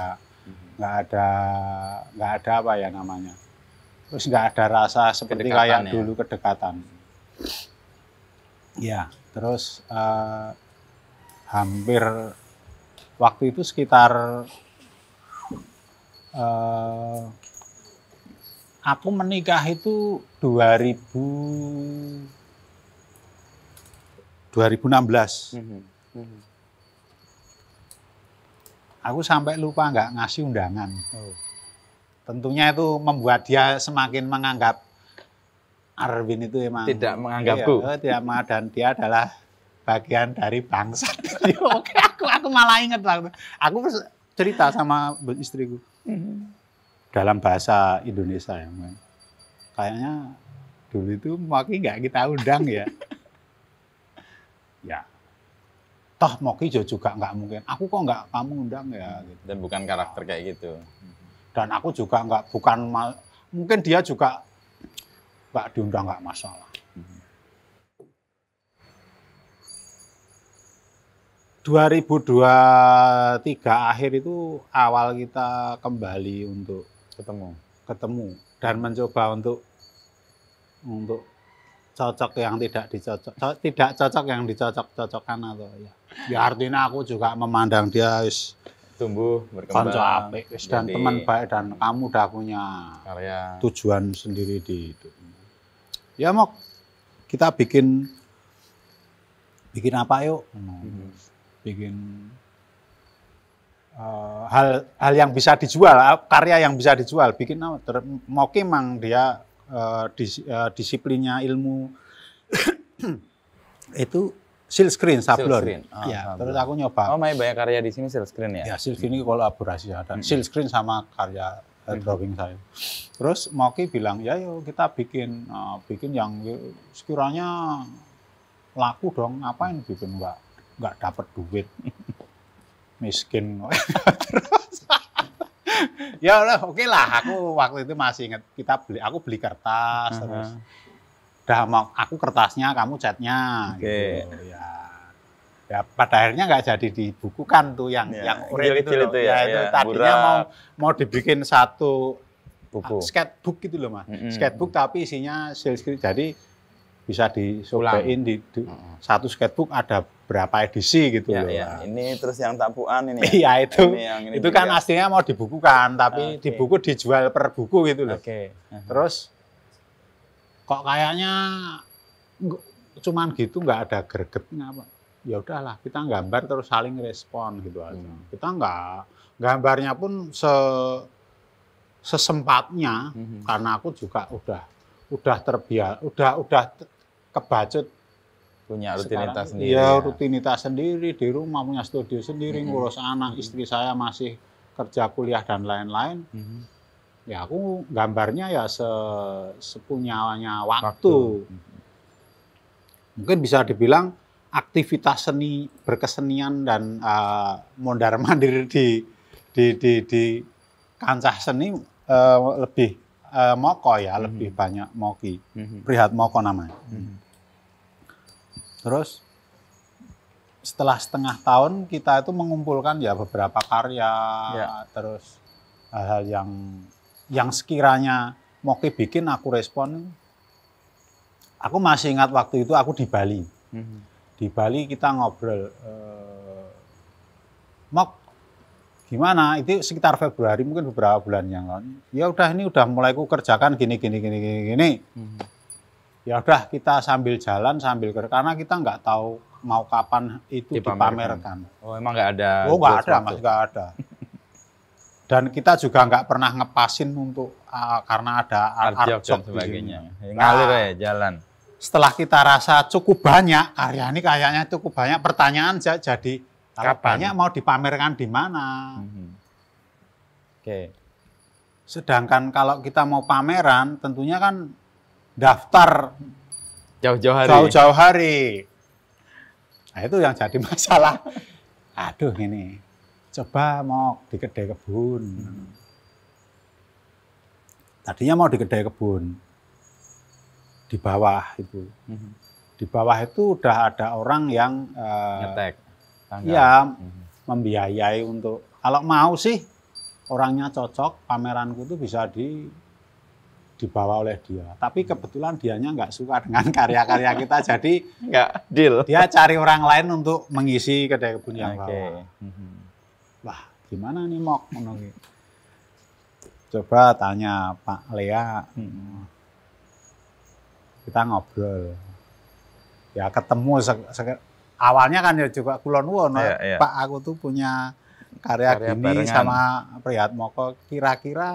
nggak ada, nggak ada apa ya namanya. Terus nggak ada rasa seperti kedekatan kayak ya. Dulu kedekatan. Ya, terus. Uh, Hampir waktu itu sekitar eh, aku menikah itu dua ribu enam belas. Mm-hmm. Mm-hmm. Aku sampai lupa nggak ngasih undangan. Oh. Tentunya itu membuat dia semakin menganggap Arwin itu emang tidak menganggapku. Iya, tidak dan dia adalah bagian dari bangsa. Oke, aku aku malah inget waktu. Aku cerita sama istriku dalam bahasa Indonesia ya. Kayaknya dulu itu Moki nggak kita undang ya. Ya, toh Moki juga nggak mungkin. Aku kok nggak kamu undang ya. Gitu. Dan bukan karakter kayak gitu. Dan aku juga nggak bukan mungkin dia juga nggak diundang nggak masalah. dua ribu dua puluh tiga akhir itu awal kita kembali untuk ketemu, ketemu dan mencoba untuk untuk cocok yang tidak dicocok, tidak cocok yang dicocok-cocokkan atau ya. Ya artinya aku juga memandang dia is, tumbuh berkembang, konco apik is, dan teman baik dan kamu udah punya karya. Tujuan sendiri di hidup. Ya Mok, kita bikin bikin apa yuk? Hmm. Bikin uh, hal hal yang bisa dijual, karya yang bisa dijual, bikin apa? Ter, mau memang dia uh, dis, uh, disiplinnya ilmu itu silkscreen sablon. Oh, ya, terus aku nyoba. Oh, main banyak karya di sini silkscreen ya? Ya, silkscreen ini kolaborasi ada. Hmm. Silkscreen sama karya uh, drawing hmm. saya. Terus Moki bilang, "Ya, yuk kita bikin uh, bikin yang sekiranya laku dong, ngapain bikin Mbak?" Nggak dapat duit, miskin. Terus, ya udah oke okay lah. Aku waktu itu masih ingat kita beli, aku beli kertas uh-huh. terus. Dah mau aku kertasnya, kamu catnya. Oke. Okay. Gitu. Ya, ya pada akhirnya nggak jadi dibukukan tuh yang yeah. yang real itu, itu ya. Ya itu yeah. tadinya Burak. mau mau dibikin satu buku, sketchbook gitu loh mas. Mm-hmm. Sketchbook tapi isinya silkscreen jadi. Bisa disobekin di, di hmm. satu sketchbook ada berapa edisi gitu ya, loh. Ya. Ini terus yang tampuan ini. Iya ya, itu. Ini yang ini itu juga. Kan aslinya mau dibukukan tapi okay. di buku dijual per buku gitu loh. Oke. Okay. Uh-huh. Terus kok kayaknya cuman gitu nggak ada gregetnya Pak. Ya udahlah kita gambar terus saling respon gitu aja. Hmm. Kita nggak gambarnya pun se sesempatnya hmm. karena aku juga udah udah terbiasa, udah udah kebacut punya rutinitas sekarang, sendiri. Iya, ya. rutinitas sendiri di rumah, punya studio sendiri, hmm. ngurus anak, hmm. istri saya masih kerja, kuliah dan lain-lain. Hmm. Ya aku gambarnya ya se sepunyanya waktu. waktu. Mungkin bisa dibilang aktivitas seni berkesenian dan uh, mondar-mandir di di di di kancah seni uh, lebih uh, moko ya, mm -hmm. lebih banyak moki. Mm -hmm. Prihatmoko namanya. Mm -hmm. Terus setelah setengah tahun kita itu mengumpulkan ya beberapa karya, yeah. terus hal-hal yang yang sekiranya moki bikin aku respon. Aku masih ingat waktu itu aku di Bali. Mm-hmm. Di Bali kita ngobrol, e, Mok gimana? Itu sekitar Februari mungkin beberapa bulan yang lalu. Ya udah ini udah mulai ku kerjakan gini gini gini gini gini. Mm-hmm. Ya udah kita sambil jalan sambil kerja karena kita nggak tahu mau kapan itu dipamerkan. dipamerkan. Oh emang nggak ada? Oh nggak ada mas, nggak ada. Dan kita juga nggak pernah ngepasin untuk uh, karena ada Arjok dan sebagainya. Ngalir ya jalan. Setelah kita rasa cukup banyak karya ini kayaknya cukup banyak, pertanyaan jadi kapan banyak mau dipamerkan di mana? Mm-hmm. Oke. Okay. Sedangkan kalau kita mau pameran tentunya kan daftar jauh-jauh hari. Jauh-jauh hari. Nah, itu yang jadi masalah. Aduh ini. Coba mau di Kedai Kebun. Hmm. Tadinya mau di Kedai Kebun. Di bawah itu. Hmm. Di bawah itu udah ada orang yang uh, ngetek. Ya, hmm. membiayai untuk kalau mau sih orangnya cocok, pameranku itu bisa di dibawa oleh dia. Tapi kebetulan dianya nggak suka dengan karya-karya kita jadi nggak deal. Dia cari orang lain untuk mengisi Kedai Kebun yang okay. bawah. Hmm. Wah, gimana nih Mok? Coba tanya Pak Lea. Hmm. Kita ngobrol. Ya ketemu. Awalnya kan ya juga kulon wono. Ya, ya. Pak aku tuh punya karya, karya gini barengan. Sama Prihatmoko. Kira-kira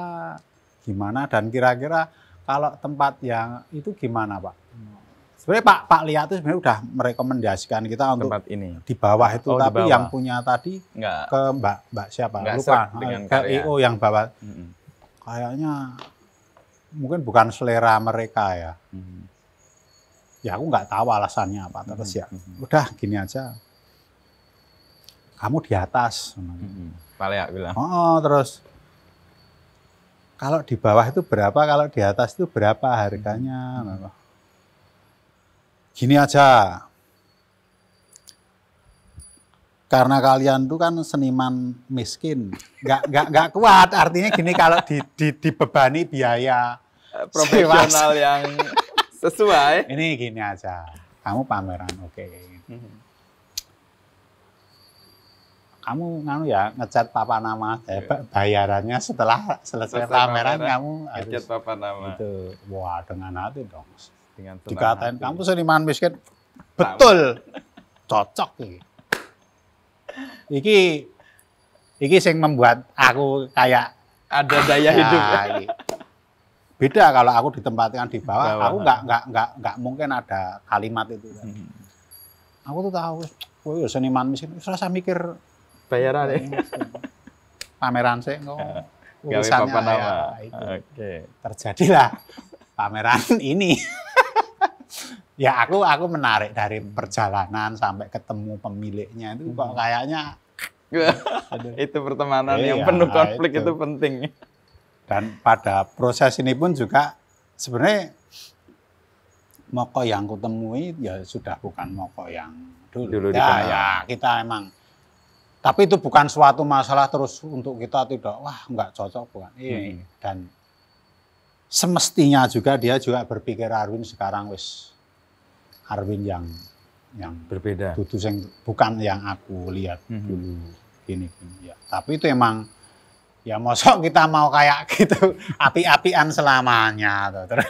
gimana? Dan kira-kira kalau tempat yang itu gimana Pak? Sebenarnya Pak Pak Lea itu sebenarnya udah merekomendasikan kita untuk tempat ini di bawah itu, oh, tapi bawah. Yang punya tadi nggak. Ke Mbak Mbak siapa nggak lupa K I O yang bawah, mm-hmm. kayaknya mungkin bukan selera mereka ya. Mm-hmm. Ya aku nggak tahu alasannya apa, terus mm-hmm. ya mm-hmm. udah gini aja. Kamu di atas, mm-hmm. Pak Lea bilang. Oh terus kalau di bawah itu berapa, kalau di atas itu berapa harganya? Mm-hmm. Gini aja, karena kalian tuh kan seniman miskin, nggak nggak nggak kuat. Artinya gini kalau di, di, dibebani biaya profesional yang sesuai. Ini gini aja, kamu pameran, oke. Okay. Mm-hmm. Kamu nganu ya ngecat papa nama, yeah. bayarannya setelah selesai pameran kamu ngecat papa nama. Itu, wah dengan hati dong. Dikatain hati. Kamu seniman miskin, betul, cocok nih. Iki, iki yang membuat aku kayak ada daya hidup. Ya, beda kalau aku ditempatkan di bawah, bawah. Aku nggak nggak nggak nggak mungkin ada kalimat itu. Kan. Hmm. Aku tuh tahu, oh iya seniman miskin, serasa mikir bayaran deh, pameran sih, urusannya ya, itu. Okay. Terjadilah pameran ini. Ya aku aku menarik dari perjalanan sampai ketemu pemiliknya itu kok kayaknya itu pertemanan iya, yang penuh konflik itu. Itu penting. Dan pada proses ini pun juga sebenarnya moko yang kutemui ya sudah bukan moko yang dulu. dulu ya, ya kita emang tapi itu bukan suatu masalah terus untuk kita tidak wah nggak cocok bukan. Hmm. Dan semestinya juga dia juga berpikir Arwin sekarang wis Arwin yang yang berbeda, tutus yang bukan yang aku lihat mm-hmm. dulu gini-gini. Ya, tapi itu emang ya mosok kita mau kayak gitu api-apian selamanya, tuh. Terus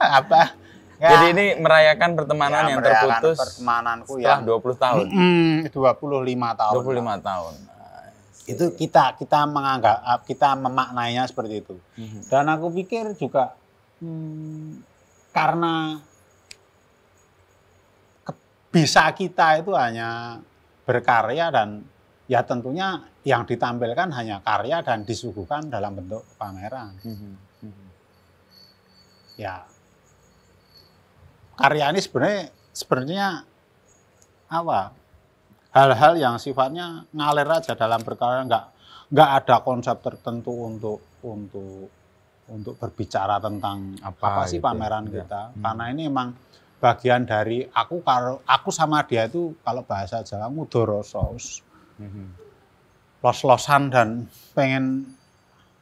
apa Ya. Jadi ini merayakan pertemanan ya, yang merayakan terputus pertemananku setelah ya. dua puluh tahun. Mm, dua puluh lima tahun. dua puluh lima tahun. Nah, itu kita kita menganggap kita memaknainya seperti itu. Mm-hmm. Dan aku pikir juga hmm, karena bisa kita itu hanya berkarya dan ya tentunya yang ditampilkan hanya karya dan disuguhkan dalam bentuk pameran. Mm-hmm. Mm-hmm. Ya. Karya ini sebenarnya sebenarnya apa? Hal-hal yang sifatnya ngalir aja dalam berkarya, nggak nggak ada konsep tertentu untuk untuk untuk berbicara tentang apa, apa sih gitu pameran ya. Kita. Hmm. Karena ini emang bagian dari aku kalau aku sama dia itu kalau bahasa Jawa mudorosos, hmm. los-losan dan pengen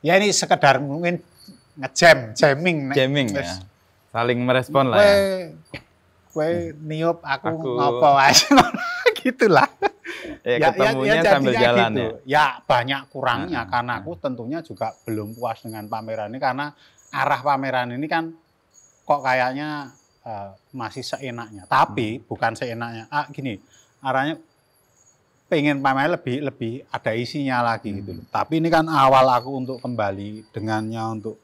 ya ini sekedar mungkin ngejam, jamming, jamming ya. Terus, saling merespon lah. Kue niup aku, aku ngopo aja gitulah. Ya, ketemunya ya, ya, sambil jalan gitu. Ya. Ya banyak kurangnya nah, karena nah. aku tentunya juga belum puas dengan pameran ini karena arah pameran ini kan kok kayaknya uh, masih seenaknya. Tapi hmm. bukan seenaknya. Ah, gini arahnya pengen pameran lebih lebih ada isinya lagi hmm. gitu. Tapi ini kan awal aku untuk kembali dengannya untuk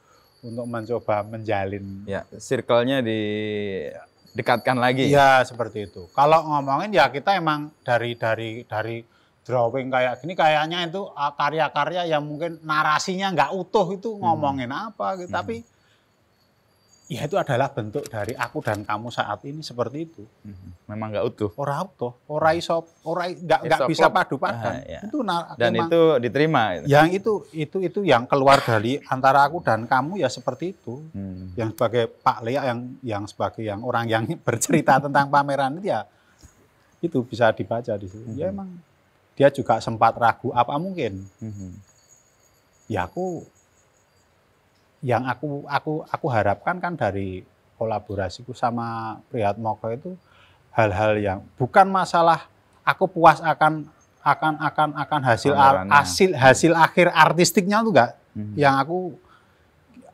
untuk mencoba menjalin ya circle-nya didekatkan lagi ya seperti itu. Kalau ngomongin ya kita emang dari dari dari drawing kayak gini kayaknya itu karya-karya yang mungkin narasinya nggak utuh itu ngomongin hmm. apa gitu. Hmm. Tapi ya itu adalah bentuk dari aku dan kamu saat ini seperti itu. Hmm. Memang nggak utuh. Ora utuh, ora iso, ora nggak nggak bisa padu padan. Ya. Itu dan memang, itu diterima. Gitu. Yang itu itu itu yang keluar dari antara aku dan kamu ya seperti itu. Hmm. Yang sebagai Pak Lea yang yang sebagai yang orang yang bercerita tentang pameran itu ya itu bisa dibaca di situ. Hmm. Ya emang dia juga sempat ragu apa mungkin. Hmm. Ya aku yang aku aku aku harapkan kan dari kolaborasiku sama Prihatmoko itu hal-hal yang bukan masalah aku puas akan akan akan akan hasil ar, hasil hasil akhir artistiknya tuh enggak hmm. yang aku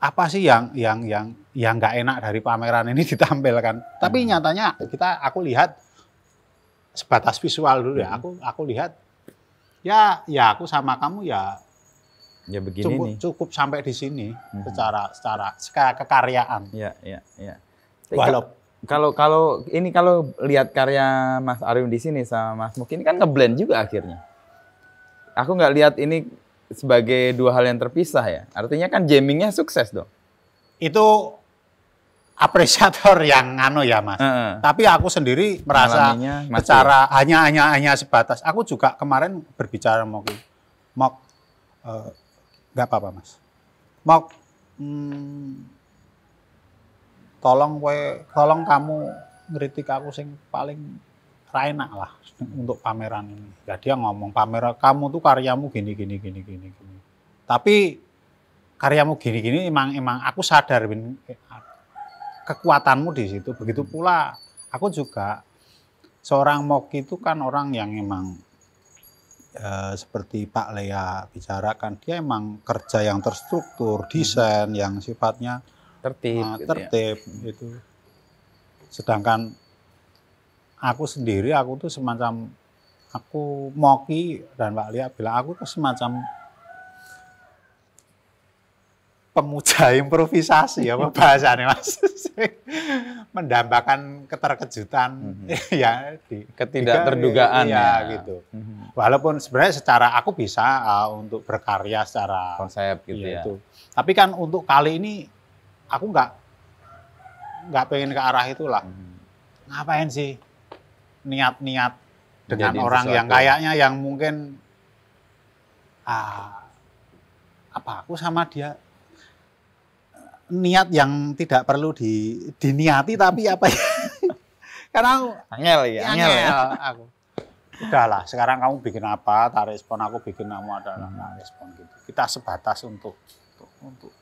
apa sih yang yang yang yang nggak enak dari pameran ini ditampilkan hmm. tapi nyatanya kita aku lihat sebatas visual dulu ya hmm. aku aku lihat ya ya aku sama kamu ya ya begini cukup, nih. Cukup sampai di sini hmm. secara secara kekaryaan. Ya, ya, ya. Walau kalau kalau ini kalau lihat karya Mas Arwin di sini sama Mas Mukin kan ngeblend juga akhirnya. Aku nggak lihat ini sebagai dua hal yang terpisah ya. Artinya kan jammingnya sukses dong. Itu apresiator yang anu ya Mas. Uh-uh. Tapi aku sendiri merasa secara hanya hanya hanya sebatas. Aku juga kemarin berbicara mau mau uh, nggak apa-apa Mas, mau hmm, tolong we, tolong kamu ngeritik aku sing paling raenak lah untuk pameran ini. Ya dia ngomong pameran kamu tuh karyamu gini gini gini gini gini. Tapi karyamu gini gini emang emang aku sadar bin, kekuatanmu di situ. Begitu pula aku juga seorang Moki itu kan orang yang emang Uh, seperti Pak Lea bicarakan, dia emang kerja yang terstruktur, desain hmm. yang sifatnya tertib, uh, tertib gitu ya. Itu. Sedangkan aku sendiri, aku tuh semacam aku Moki dan Pak Lea bilang aku tuh semacam pemuja improvisasi apa bahasanya Mas, mendambakan keterkejutan mm-hmm. ya di, ketidakterdugaan ya, ya gitu. Mm-hmm. Walaupun sebenarnya secara aku bisa uh, untuk berkarya secara konsep gitu ya, ya. Itu. Tapi kan untuk kali ini aku nggak nggak pengen ke arah itulah. Mm-hmm. Ngapain sih niat-niat dengan jadi orang sesuatu yang kayaknya yang mungkin uh, apa aku sama dia niat yang tidak perlu di, diniati tapi apa ya karena aku angel ya angel ya aku udahlah sekarang kamu bikin apa tak respon aku bikin kamu adalah hmm. respon gitu kita sebatas untuk untuk, untuk.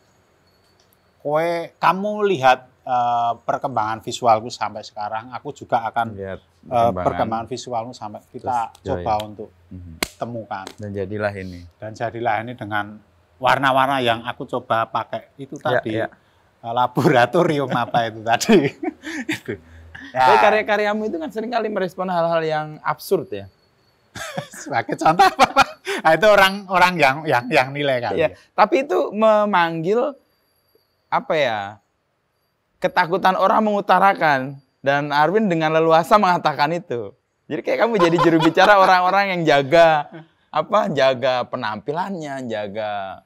Kowe kamu lihat uh, perkembangan visualku sampai sekarang aku juga akan lihat perkembangan, uh, perkembangan visualku sampai kita terus coba jauh. Untuk hmm. temukan dan jadilah ini dan jadilah ini dengan warna-warna yang aku coba pakai itu tadi ya, ya. Laboratorium apa itu tadi Itu. Nah, karya-karyamu itu kan seringkali merespon hal-hal yang absurd ya. Sebagai contoh apa, Pak? Nah, itu orang-orang yang yang yang nilai kan. Ya, tapi itu memanggil apa ya? Ketakutan orang mengutarakan, dan Arwin dengan leluasa mengatakan itu. Jadi kayak kamu jadi juru bicara orang-orang yang jaga apa? Jaga penampilannya, jaga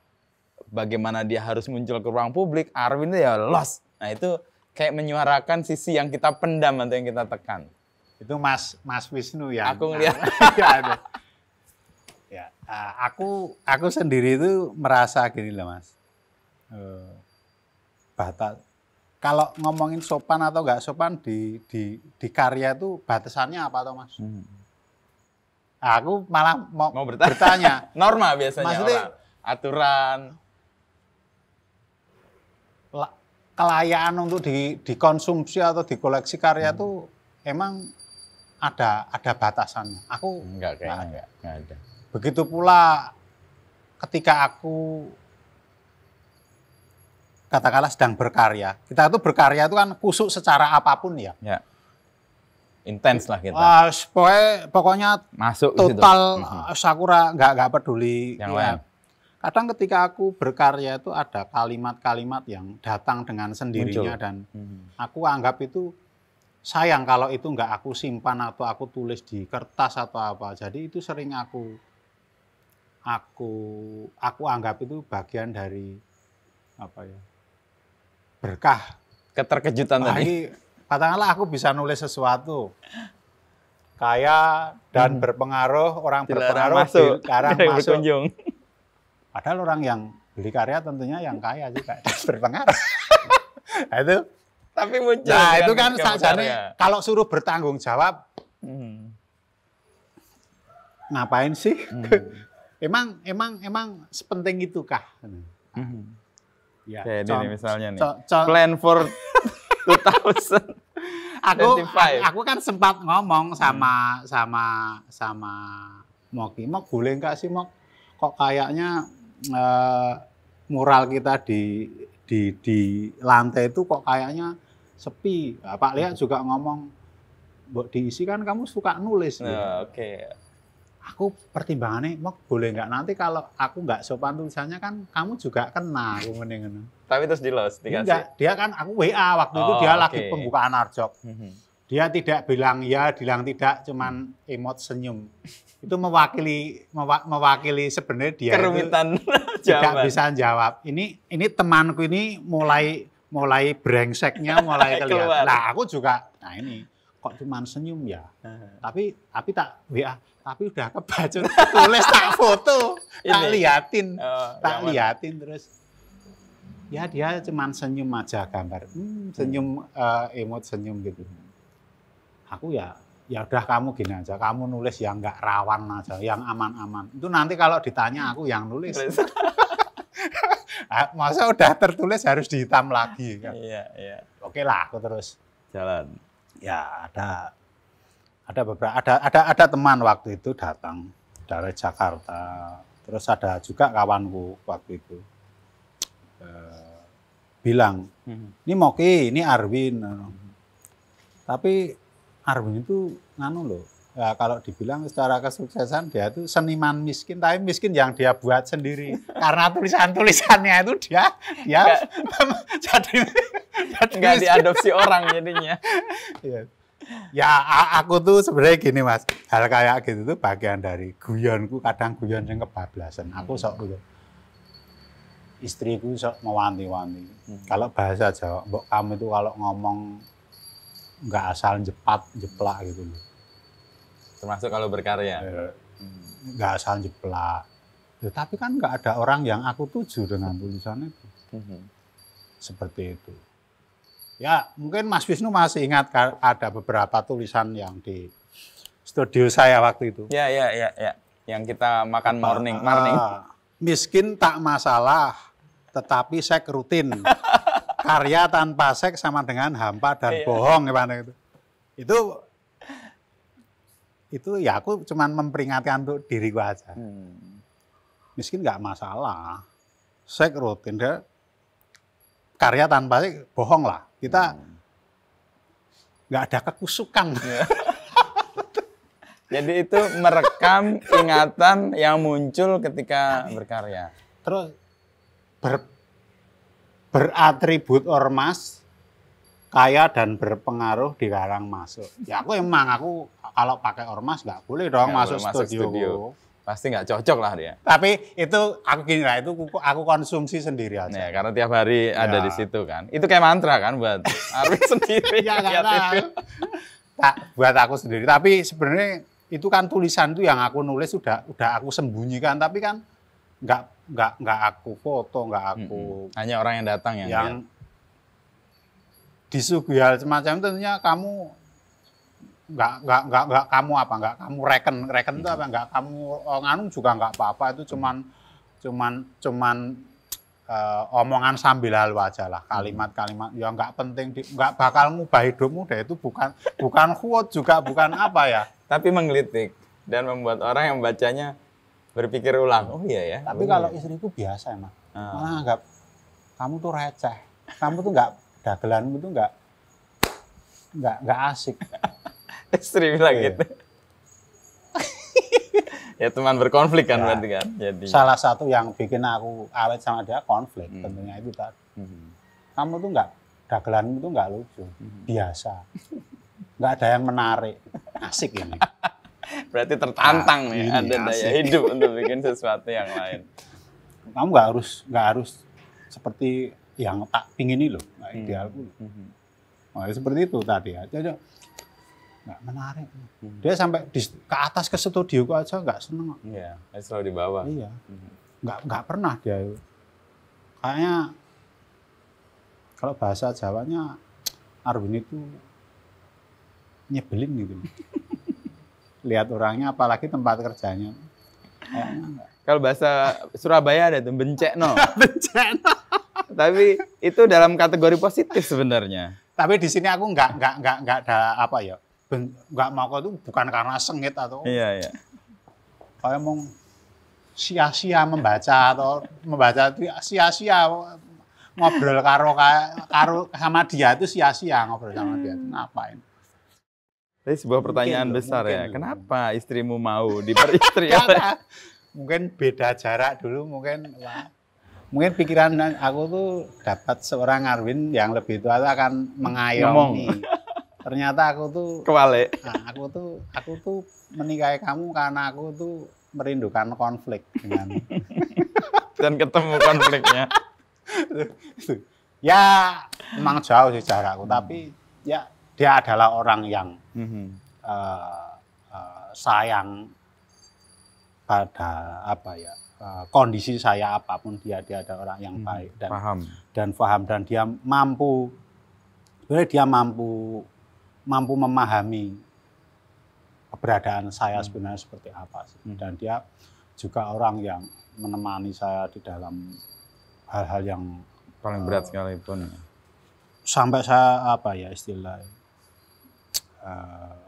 bagaimana dia harus muncul ke ruang publik. Arwin itu ya lost. Nah, itu kayak menyuarakan sisi yang kita pendam atau yang kita tekan. Itu Mas Mas Wisnu ya. Aku ngelihat. Ya, ya, aku aku sendiri itu merasa gini lah, Mas. Eh, batas kalau ngomongin sopan atau nggak sopan di di di karya itu batasannya apa toh, Mas? Hmm. Nah, aku malah mau, mau bertanya. bertanya. Norma biasanya. Maksudnya, orang. Aturan kelayaan untuk di, dikonsumsi atau dikoleksi karya itu hmm. emang ada ada batasannya. Aku enggak kayaknya enggak, enggak ada. Begitu pula ketika aku katakanlah sedang berkarya. Kita tuh berkarya itu kan kusuk secara apapun ya. Ya. Intens lah kita. Uh, pokoknya masuk total situ. Sakura enggak enggak peduli yang lain. Kadang ketika aku berkarya itu ada kalimat-kalimat yang datang dengan sendirinya. Muncul. Dan aku anggap itu sayang kalau itu nggak aku simpan atau aku tulis di kertas atau apa. Jadi itu sering aku aku aku anggap itu bagian dari apa ya, berkah keterkejutan tadi. Katakanlah aku bisa nulis sesuatu kaya dan hmm. berpengaruh, orang berpengaruh masuk, dilarang masuk. Berkunjung. Padahal orang yang beli karya tentunya yang kaya juga, berpengaruh. Nah, itu. Tapi muncul. Nah itu kan sajane kalau suruh bertanggung jawab, hmm. ngapain sih? Hmm. emang emang emang sepenting itukah? Hmm. Ya. Jadi nih, misalnya nih. Plan for two thousand. Aku aku kan sempat ngomong sama hmm. sama sama Moki, Mok boleh nggak sih Mok? Kok kayaknya Uh, mural kita di di di lantai itu kok kayaknya sepi. Nah, Pak Lia juga ngomong, "Mbok diisi kan kamu suka nulis." Nah, gitu. Oke. Okay. Aku pertimbangannya, "Mok boleh nggak nanti kalau aku nggak sopan tulisannya kan kamu juga kena." Aku mendingan. Tapi terus di los dikasih. Enggak, dia kan aku W A waktu oh, itu dia okay. lagi pembukaan Arjok. Mm-hmm. Dia tidak bilang ya, bilang tidak, cuman emot senyum. Itu mewakili mewakili sebenarnya dia kerumitan itu tidak bisa jawab. Ini ini temanku ini mulai mulai brengseknya mulai kelihatan. Nah, aku juga. Nah, ini kok cuman senyum ya. Uh-huh. Tapi tapi tak W A, tapi udah kebacut tulis tak foto, tak liatin, oh, tak jaman. liatin terus. Ya dia cuman senyum aja gambar. Hmm, senyum hmm. Uh, emot senyum gitu. Aku ya, ya udah kamu gini aja, kamu nulis yang nggak rawan aja, yang aman-aman. Itu nanti kalau ditanya aku yang nulis. Masa udah tertulis harus dihitam lagi kan? Iya, iya. Oke lah, aku terus jalan. Ya ada, ada beberapa, ada ada ada teman waktu itu datang dari Jakarta. Terus ada juga kawanku waktu itu eh, bilang, ini Moki, ini Arwin, tapi Arwin itu nganu loh. Ya, kalau dibilang secara kesuksesan dia itu seniman miskin, tapi miskin yang dia buat sendiri. Karena tulisan-tulisannya itu dia dia jadi nggak diadopsi orang jadinya. Ya. Ya aku tuh sebenarnya gini Mas, hal kayak gitu tuh bagian dari guyonku, kadang guyon yang kebablasan. Aku sok guyon. Istriku sok mewanti-wanti. Hmm. Kalau bahasa Jawa, mbok kamu itu kalau ngomong nggak asal jepat jeplak gitu loh. Termasuk kalau berkarya? Nggak asal jeplak. Ya, tapi kan nggak ada orang yang aku tuju dengan tulisan itu. Mm-hmm. Seperti itu. Ya mungkin Mas Wisnu masih ingat ada beberapa tulisan yang di studio saya waktu itu. Ya, ya, ya. ya. Yang kita makan morning. Uh, morning. Miskin tak masalah, tetapi sek rutin. Karya tanpa seks sama dengan hampa dan bohong, gimana itu? Itu, itu ya aku cuman memperingatkan untuk diriku aja. Hmm. Miskin nggak masalah, seks rutin deh. Karya tanpa seks bohong lah. Kita hmm. nggak ada kekusukan. Ya. Jadi itu merekam ingatan yang muncul ketika berkarya. Terus ber, beratribut ormas, kaya dan berpengaruh dilarang masuk. Ya aku emang aku kalau pakai ormas nggak boleh dong gak masuk, boleh studio. masuk studio. Pasti nggak cocok lah dia. Tapi itu aku gini lah, itu aku konsumsi sendiri aja. Ya, karena tiap hari ya. ada di situ kan. Itu kayak mantra kan buat Arwin sendiri. Ya, karena, tak, buat aku sendiri. Tapi sebenarnya itu kan tulisan itu yang aku nulis sudah udah aku sembunyikan, tapi kan nggak nggak nggak aku foto, nggak aku. Hmm, hanya orang yang datang yang. yang disuguhi hal semacam tentunya kamu nggak nggak nggak nggak kamu apa nggak kamu reken reken itu apa nggak kamu nganu juga nggak apa-apa itu cuman cuman cuman uh, omongan sambil halu aja lah, kalimat-kalimat ya nggak penting, nggak bakal ngubah hidupmu deh, itu bukan bukan quote juga bukan apa ya, tapi menggelitik dan membuat orang yang membacanya berpikir ulang. Oh iya ya, tapi oh, kalau iya. istriku biasa emang ah. malah anggap kamu tuh receh, kamu tuh nggak dagelanmu tuh nggak nggak nggak asik. Istri bilang yeah. gitu. Ya teman berkonflik kan ya, berarti kan. Jadi salah satu yang bikin aku awet sama dia konflik hmm. tentunya itu tadi. Hmm. Kamu tuh nggak dagelanmu tuh nggak lucu, hmm. biasa. Nggak ada yang menarik, asik ini. Berarti tertantang nah, nih ada asik. daya hidup untuk bikin sesuatu yang lain. Kamu nggak harus nggak harus seperti yang tak pingin ini loh, nggak hmm. idealku. Hmm. Oh, ya seperti itu tadi aja. Ya. Nggak menarik. Dia sampai di, ke atas ke studio kok aja nggak seneng. Iya, selalu di bawah. Iya. Nggak, nggak pernah dia. Kayaknya kalau bahasa Jawanya Arwin itu nyebelin gitu. Lihat orangnya apalagi tempat kerjanya. Kalau bahasa Surabaya ada tuh bencekno. Bencekno. Tapi itu dalam kategori positif sebenarnya. Tapi di sini aku nggak nggak nggak nggak ada apa ya. Nggak mau kok itu bukan karena sengit atau iya, iya. Kalau mau sia-sia membaca atau membaca itu sia-sia ngobrol karo karo sama dia itu sia-sia ngobrol sama dia itu ngapain? Ini sebuah pertanyaan mungkin, besar mungkin, ya. Mungkin. Kenapa istrimu mau diperistri? Karena, mungkin beda jarak dulu mungkin. Wah. Mungkin pikiran aku tuh dapat seorang Arwin yang lebih tua akan mengayomi. Ternyata aku tuh kebalik. Nah, aku tuh aku tuh menikahi kamu karena aku tuh merindukan konflik dengan dan ketemu konfliknya. Ya, emang jauh sih jarakku, hmm. tapi ya dia adalah orang yang hmm. uh, uh, sayang pada apa ya uh, kondisi saya apapun dia dia ada orang yang baik dan paham dan paham dan dia mampu dia mampu mampu memahami keberadaan saya sebenarnya hmm. seperti apa sih. Hmm. Dan dia juga orang yang menemani saya di dalam hal-hal yang paling berat uh, sekalipun. Sampai saya apa ya istilah uh,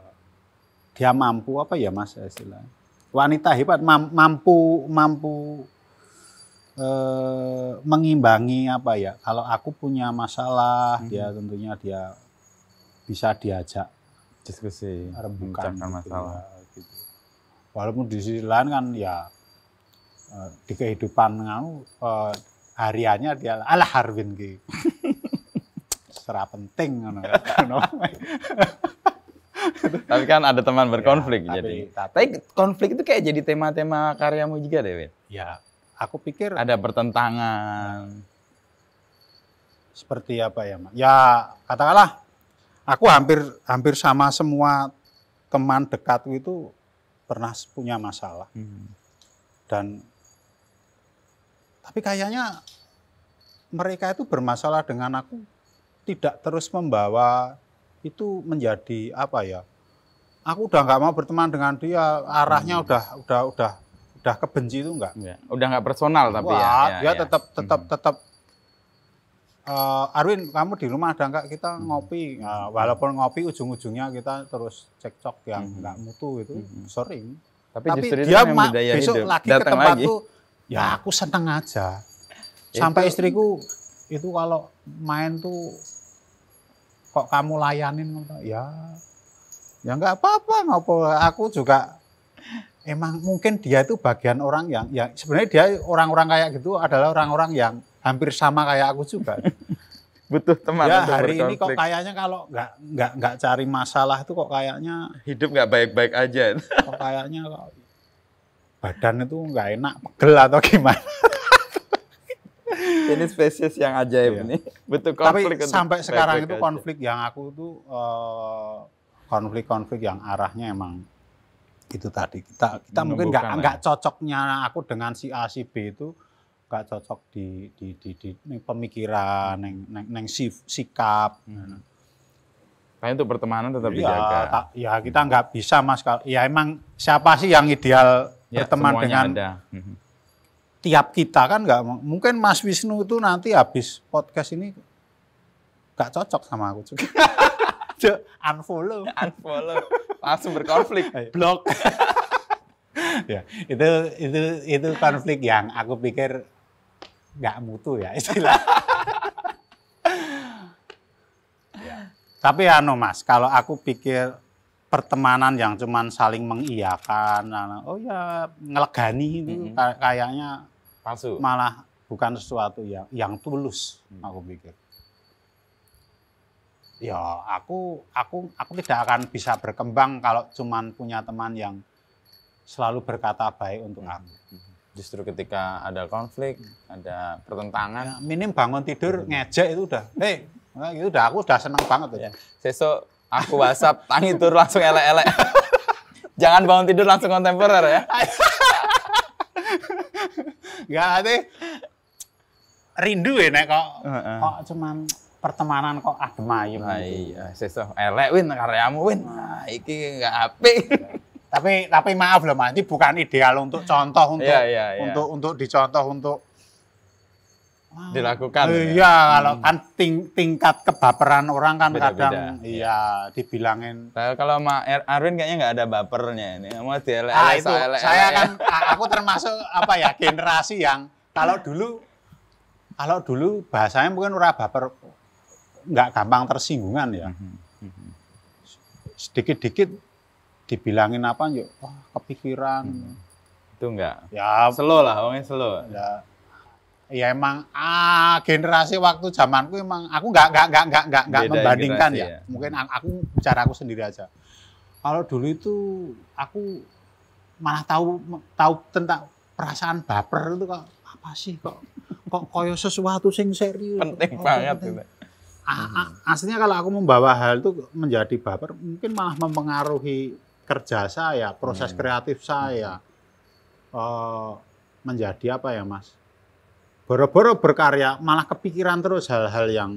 dia mampu apa ya mas istilah wanita hebat mampu mampu uh, mengimbangi apa ya kalau aku punya masalah hmm. dia tentunya dia bisa diajak diskusi, rembukan gitu, masalah. Gitu. Walaupun di sisi lain kan ya di kehidupan ngau eh, hariannya dia alah Arwin gitu. Serah penting ngono. Tapi kan ada teman berkonflik ya, jadi. Tapi, tapi konflik itu kayak jadi tema-tema karyamu juga deh, Win. Ya, aku pikir ada pertentangan. Ya. Seperti apa ya, Mak? Ya, katakanlah aku hampir hampir sama semua teman dekatku itu pernah punya masalah. Hmm. Dan tapi kayaknya mereka itu bermasalah dengan aku tidak terus membawa itu menjadi apa ya? Aku udah nggak mau berteman dengan dia, arahnya hmm. udah udah udah udah kebenci itu enggak? Ya. Udah nggak personal tapi Wah, ya. dia ya, tetap ya. tetap hmm. tetap Uh, Arwin, kamu di rumah ada nggak kita hmm. ngopi? Nah, walaupun ngopi ujung-ujungnya kita terus cekcok yang nggak hmm. mutu itu hmm. sering. Tapi, Tapi dia besok hidup. lagi Datang ke tempatku, lagi. ya aku seneng aja. Sampai itu, istriku itu kalau main tuh kok kamu layanin? Ya, ya nggak apa-apa, ngopo. Aku juga emang mungkin dia itu bagian orang yang, yang sebenarnya dia orang-orang kayak gitu adalah orang-orang yang hampir sama kayak aku juga. Butuh teman. Ya hari ini kok kayaknya kalau nggak nggak nggak cari masalah itu kok kayaknya hidup nggak baik-baik aja. Kok kayaknya kok badan itu nggak enak, pegel atau gimana? Ini spesies yang ajaib iya. Nih. Butuh konflik. Tapi sampai sekarang baik-baik itu konflik aja. Yang aku tuh konflik-konflik uh, yang arahnya emang itu tadi kita kita mungkin nggak nggak cocoknya aku dengan si A si B itu. Gak cocok di, di, di, di, di pemikiran, neng, neng, neng sif, sikap. Hmm. Tapi untuk pertemanan tetap ya, dijaga. Tak, ya kita nggak hmm. bisa mas. Ya emang siapa sih yang ideal ya, berteman dengan ada. Hmm. Tiap kita kan nggak. Mungkin Mas Wisnu itu nanti habis podcast ini nggak cocok sama aku juga. Unfollow, unfollow, langsung berkonflik, blok. Ya itu itu itu konflik yang aku pikir nggak mutu ya istilah. Ya. Tapi ano mas, kalau aku pikir pertemanan yang cuman saling mengiyakan, oh ya ngelegani itu mm-hmm. kayaknya palsu. Malah bukan sesuatu yang yang tulus mm. aku pikir. Ya aku aku aku tidak akan bisa berkembang kalau cuman punya teman yang selalu berkata baik untuk aku. Justru ketika ada konflik, ada pertentangan, ya, minim bangun tidur ngejek itu udah, hei, itu udah aku udah seneng banget. Ya. Besok aku WhatsApp, tangi tur langsung elek-elek. Jangan bangun tidur langsung kontemporer ya. Gak ada rindu ya nek kok, uh, uh. kok cuman pertemanan kok adem ayem. Nah, iya, besok elek win karyamu win, nah, iki nggak apik. Tapi tapi maaf loh mas, ini bukan ideal untuk contoh untuk yeah, yeah, yeah. untuk untuk dicontoh untuk wow. dilakukan. Iya ya. Kalau hmm. kan ting, tingkat kebaperan orang kan beda, kadang beda. Iya dibilangin. Nah, kalau Ma Arwin kayaknya nggak ada bapernya ini. Mau dielek ah, itu L L L saya kan aku termasuk apa ya generasi yang kalau dulu kalau dulu bahasanya mungkin ora baper nggak gampang tersinggungan ya. Sedikit-dikit dibilangin apa yuk, wah kepikiran. Hmm. Itu enggak. Ya, slow lah, orangnya slow. Ya, ya emang ah, generasi waktu zamanku emang aku enggak enggak enggak enggak enggak enggak membandingkan ya. ya. Mungkin aku bicara aku sendiri aja. Kalau dulu itu aku malah tahu tahu tentang perasaan baper itu kok apa sih kok kok koyo sesuatu sing serius. Penting kok, banget itu. Aslinya kalau aku membawa hal itu menjadi baper mungkin malah mempengaruhi kerja saya, proses hmm. kreatif saya, hmm. uh, menjadi apa ya mas? Boro-boro berkarya, malah kepikiran terus hal-hal yang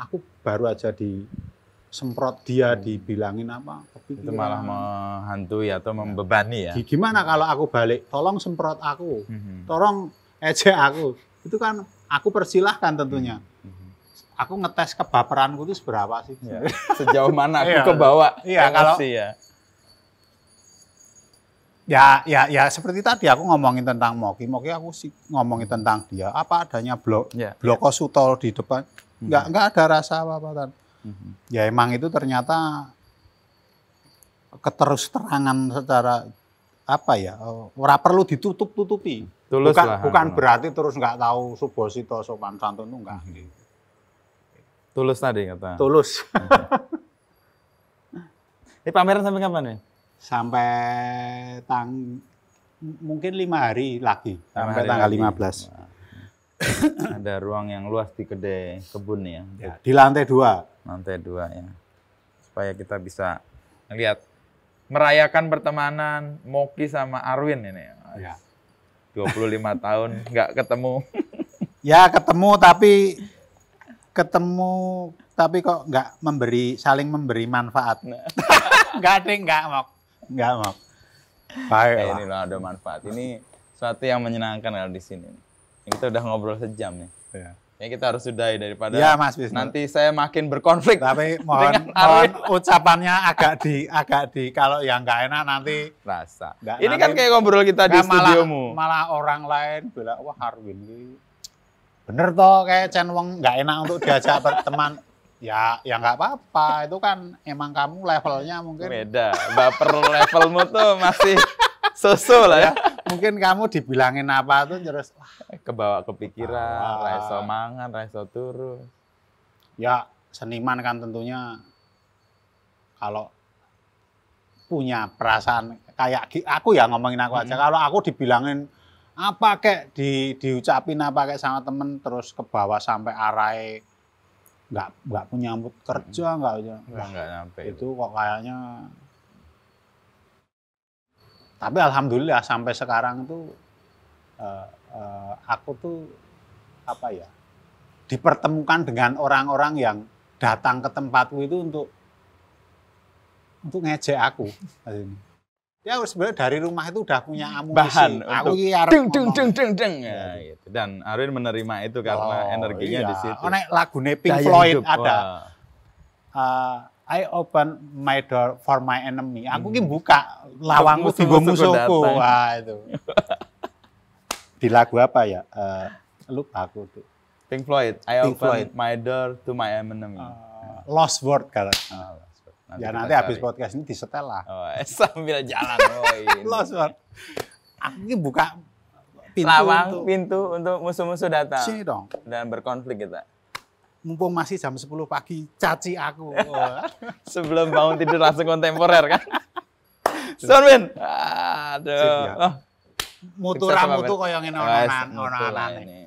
aku baru aja disemprot dia, hmm. dibilangin apa? Kepikiran. Itu malah menghantui atau membebani ya? Gimana kalau aku balik, tolong semprot aku, hmm. tolong ejek aku. Itu kan aku persilahkan tentunya. Hmm. Aku ngetes kebaperanku itu seberapa sih? Ya. Sejauh mana aku kebawa? Iya kalau ya. Ya, ya, ya seperti tadi aku ngomongin tentang Moki, Moki aku sih ngomongin tentang dia apa adanya blok, ya, bloko ya. Sutol di depan, mm-hmm. nggak nggak ada rasa apa-apa. Mm-hmm. Ya emang itu ternyata keterusterangan secara apa ya, ora perlu ditutup-tutupi. Tulus bukan lah, bukan lah. Berarti terus nggak tahu subbosito sopan santun tuh nggak. Mm-hmm. Tulus tadi kata. Tulus. Ini pameran sampai kapan nih? Sampai tang mungkin lima hari lagi sampai, sampai hari tanggal lima belas. Ada ruang yang luas di Kedai Kebun ya. Ya di lantai dua. Lantai dua ya. Supaya kita bisa lihat merayakan pertemanan Moki sama Arwin ini. Ya. dua puluh lima tahun nggak ketemu. Ya ketemu tapi. Ketemu tapi kok nggak memberi saling memberi manfaat. Nggak ada nggak mau nggak mau. Baik nah, ini loh ada manfaat. Ini suatu yang menyenangkan kalau di sini. Kita udah ngobrol sejam nih. Ya. Ya kita harus sudahi daripada ya, Mas Wisnu. Nanti saya makin berkonflik. Tapi mohon, mohon ucapannya agak di agak di kalau yang nggak enak nanti rasa. Gak, ini nanti, kan kayak ngobrol kita di studiomu. Malah, malah orang lain bilang wah Arwin ini. Bener toh kayak Chen Wong nggak enak untuk diajak berteman. Ya, ya nggak apa-apa. Itu kan emang kamu levelnya mungkin beda. Baper levelmu tuh masih susu lah ya. Mungkin kamu dibilangin apa tuh terus kebawa kepikiran, ah. Raiso mangan, raiso turu. Ya, seniman kan tentunya kalau punya perasaan kayak aku ya ngomongin aku aja. Hmm. Kalau aku dibilangin apa kek, di diucapin apa kek sama temen terus kebawa sampai arai. Nggak, nggak punya nyambut kerja, nggak punya. Nggak, nggak nyampe. Itu kok kayaknya. Tapi alhamdulillah sampai sekarang itu uh, uh, aku tuh apa ya, dipertemukan dengan orang-orang yang datang ke tempatku itu untuk untuk ngejek aku. Ya sebenarnya dari rumah itu udah punya amunisi. Bahan aku deng deng deng deng deng. Ya, gitu. Dan Arwin menerima itu karena oh, energinya iya. di situ. Oh, lagu Pink Floyd hidup. Ada. Uh, I open my door for my enemy. Aku hmm. buka lawangku tigo musuhku. Wah itu. Di lagu apa ya? Uh, lupa aku tuh. Pink Floyd. I Pink open Floyd. my door to my enemy. Uh, lost word kalau. Oh. Nanti ya nanti habis cari. Podcast ini disetel lah. Oh, sambil jalan. Oh, aku ini buka pintu, lawang, untuk, pintu untuk musuh-musuh datang. Sini dong. Dan berkonflik kita. Mumpung masih jam sepuluh pagi, caci aku. Sebelum bangun tidur langsung kontemporer kan. Sonwin. Aduh. Ya. Oh. Mutu ramutu koyongin orang-orang. Orang-orang ini.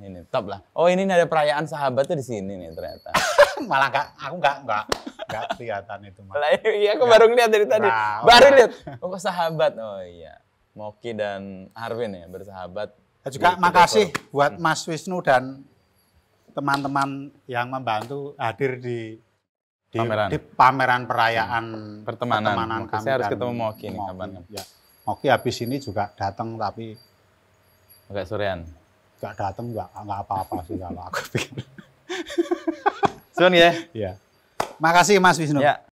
Ini top lah. Oh ini ada perayaan sahabat tuh di sini nih ternyata. Malah gak, aku gak, gak. Gak kelihatan itu mah. Iya, aku baru lihat dari tadi. Nah, baru lihat. Oh, sahabat. Oh iya. Moki dan Arwin ya bersahabat. Juga makasih buat Mas Wisnu dan teman-teman yang membantu hadir di di pameran, di pameran perayaan hmm. pertemanan. pertemanan kami. Saya harus ketemu Moki nih kapan. Ya. Moki habis ini juga datang tapi agak sorean. Gak datang enggak enggak apa-apa sih kalau aku pikir. Sun ya? Iya. Makasih Mas Wisnu. Ya.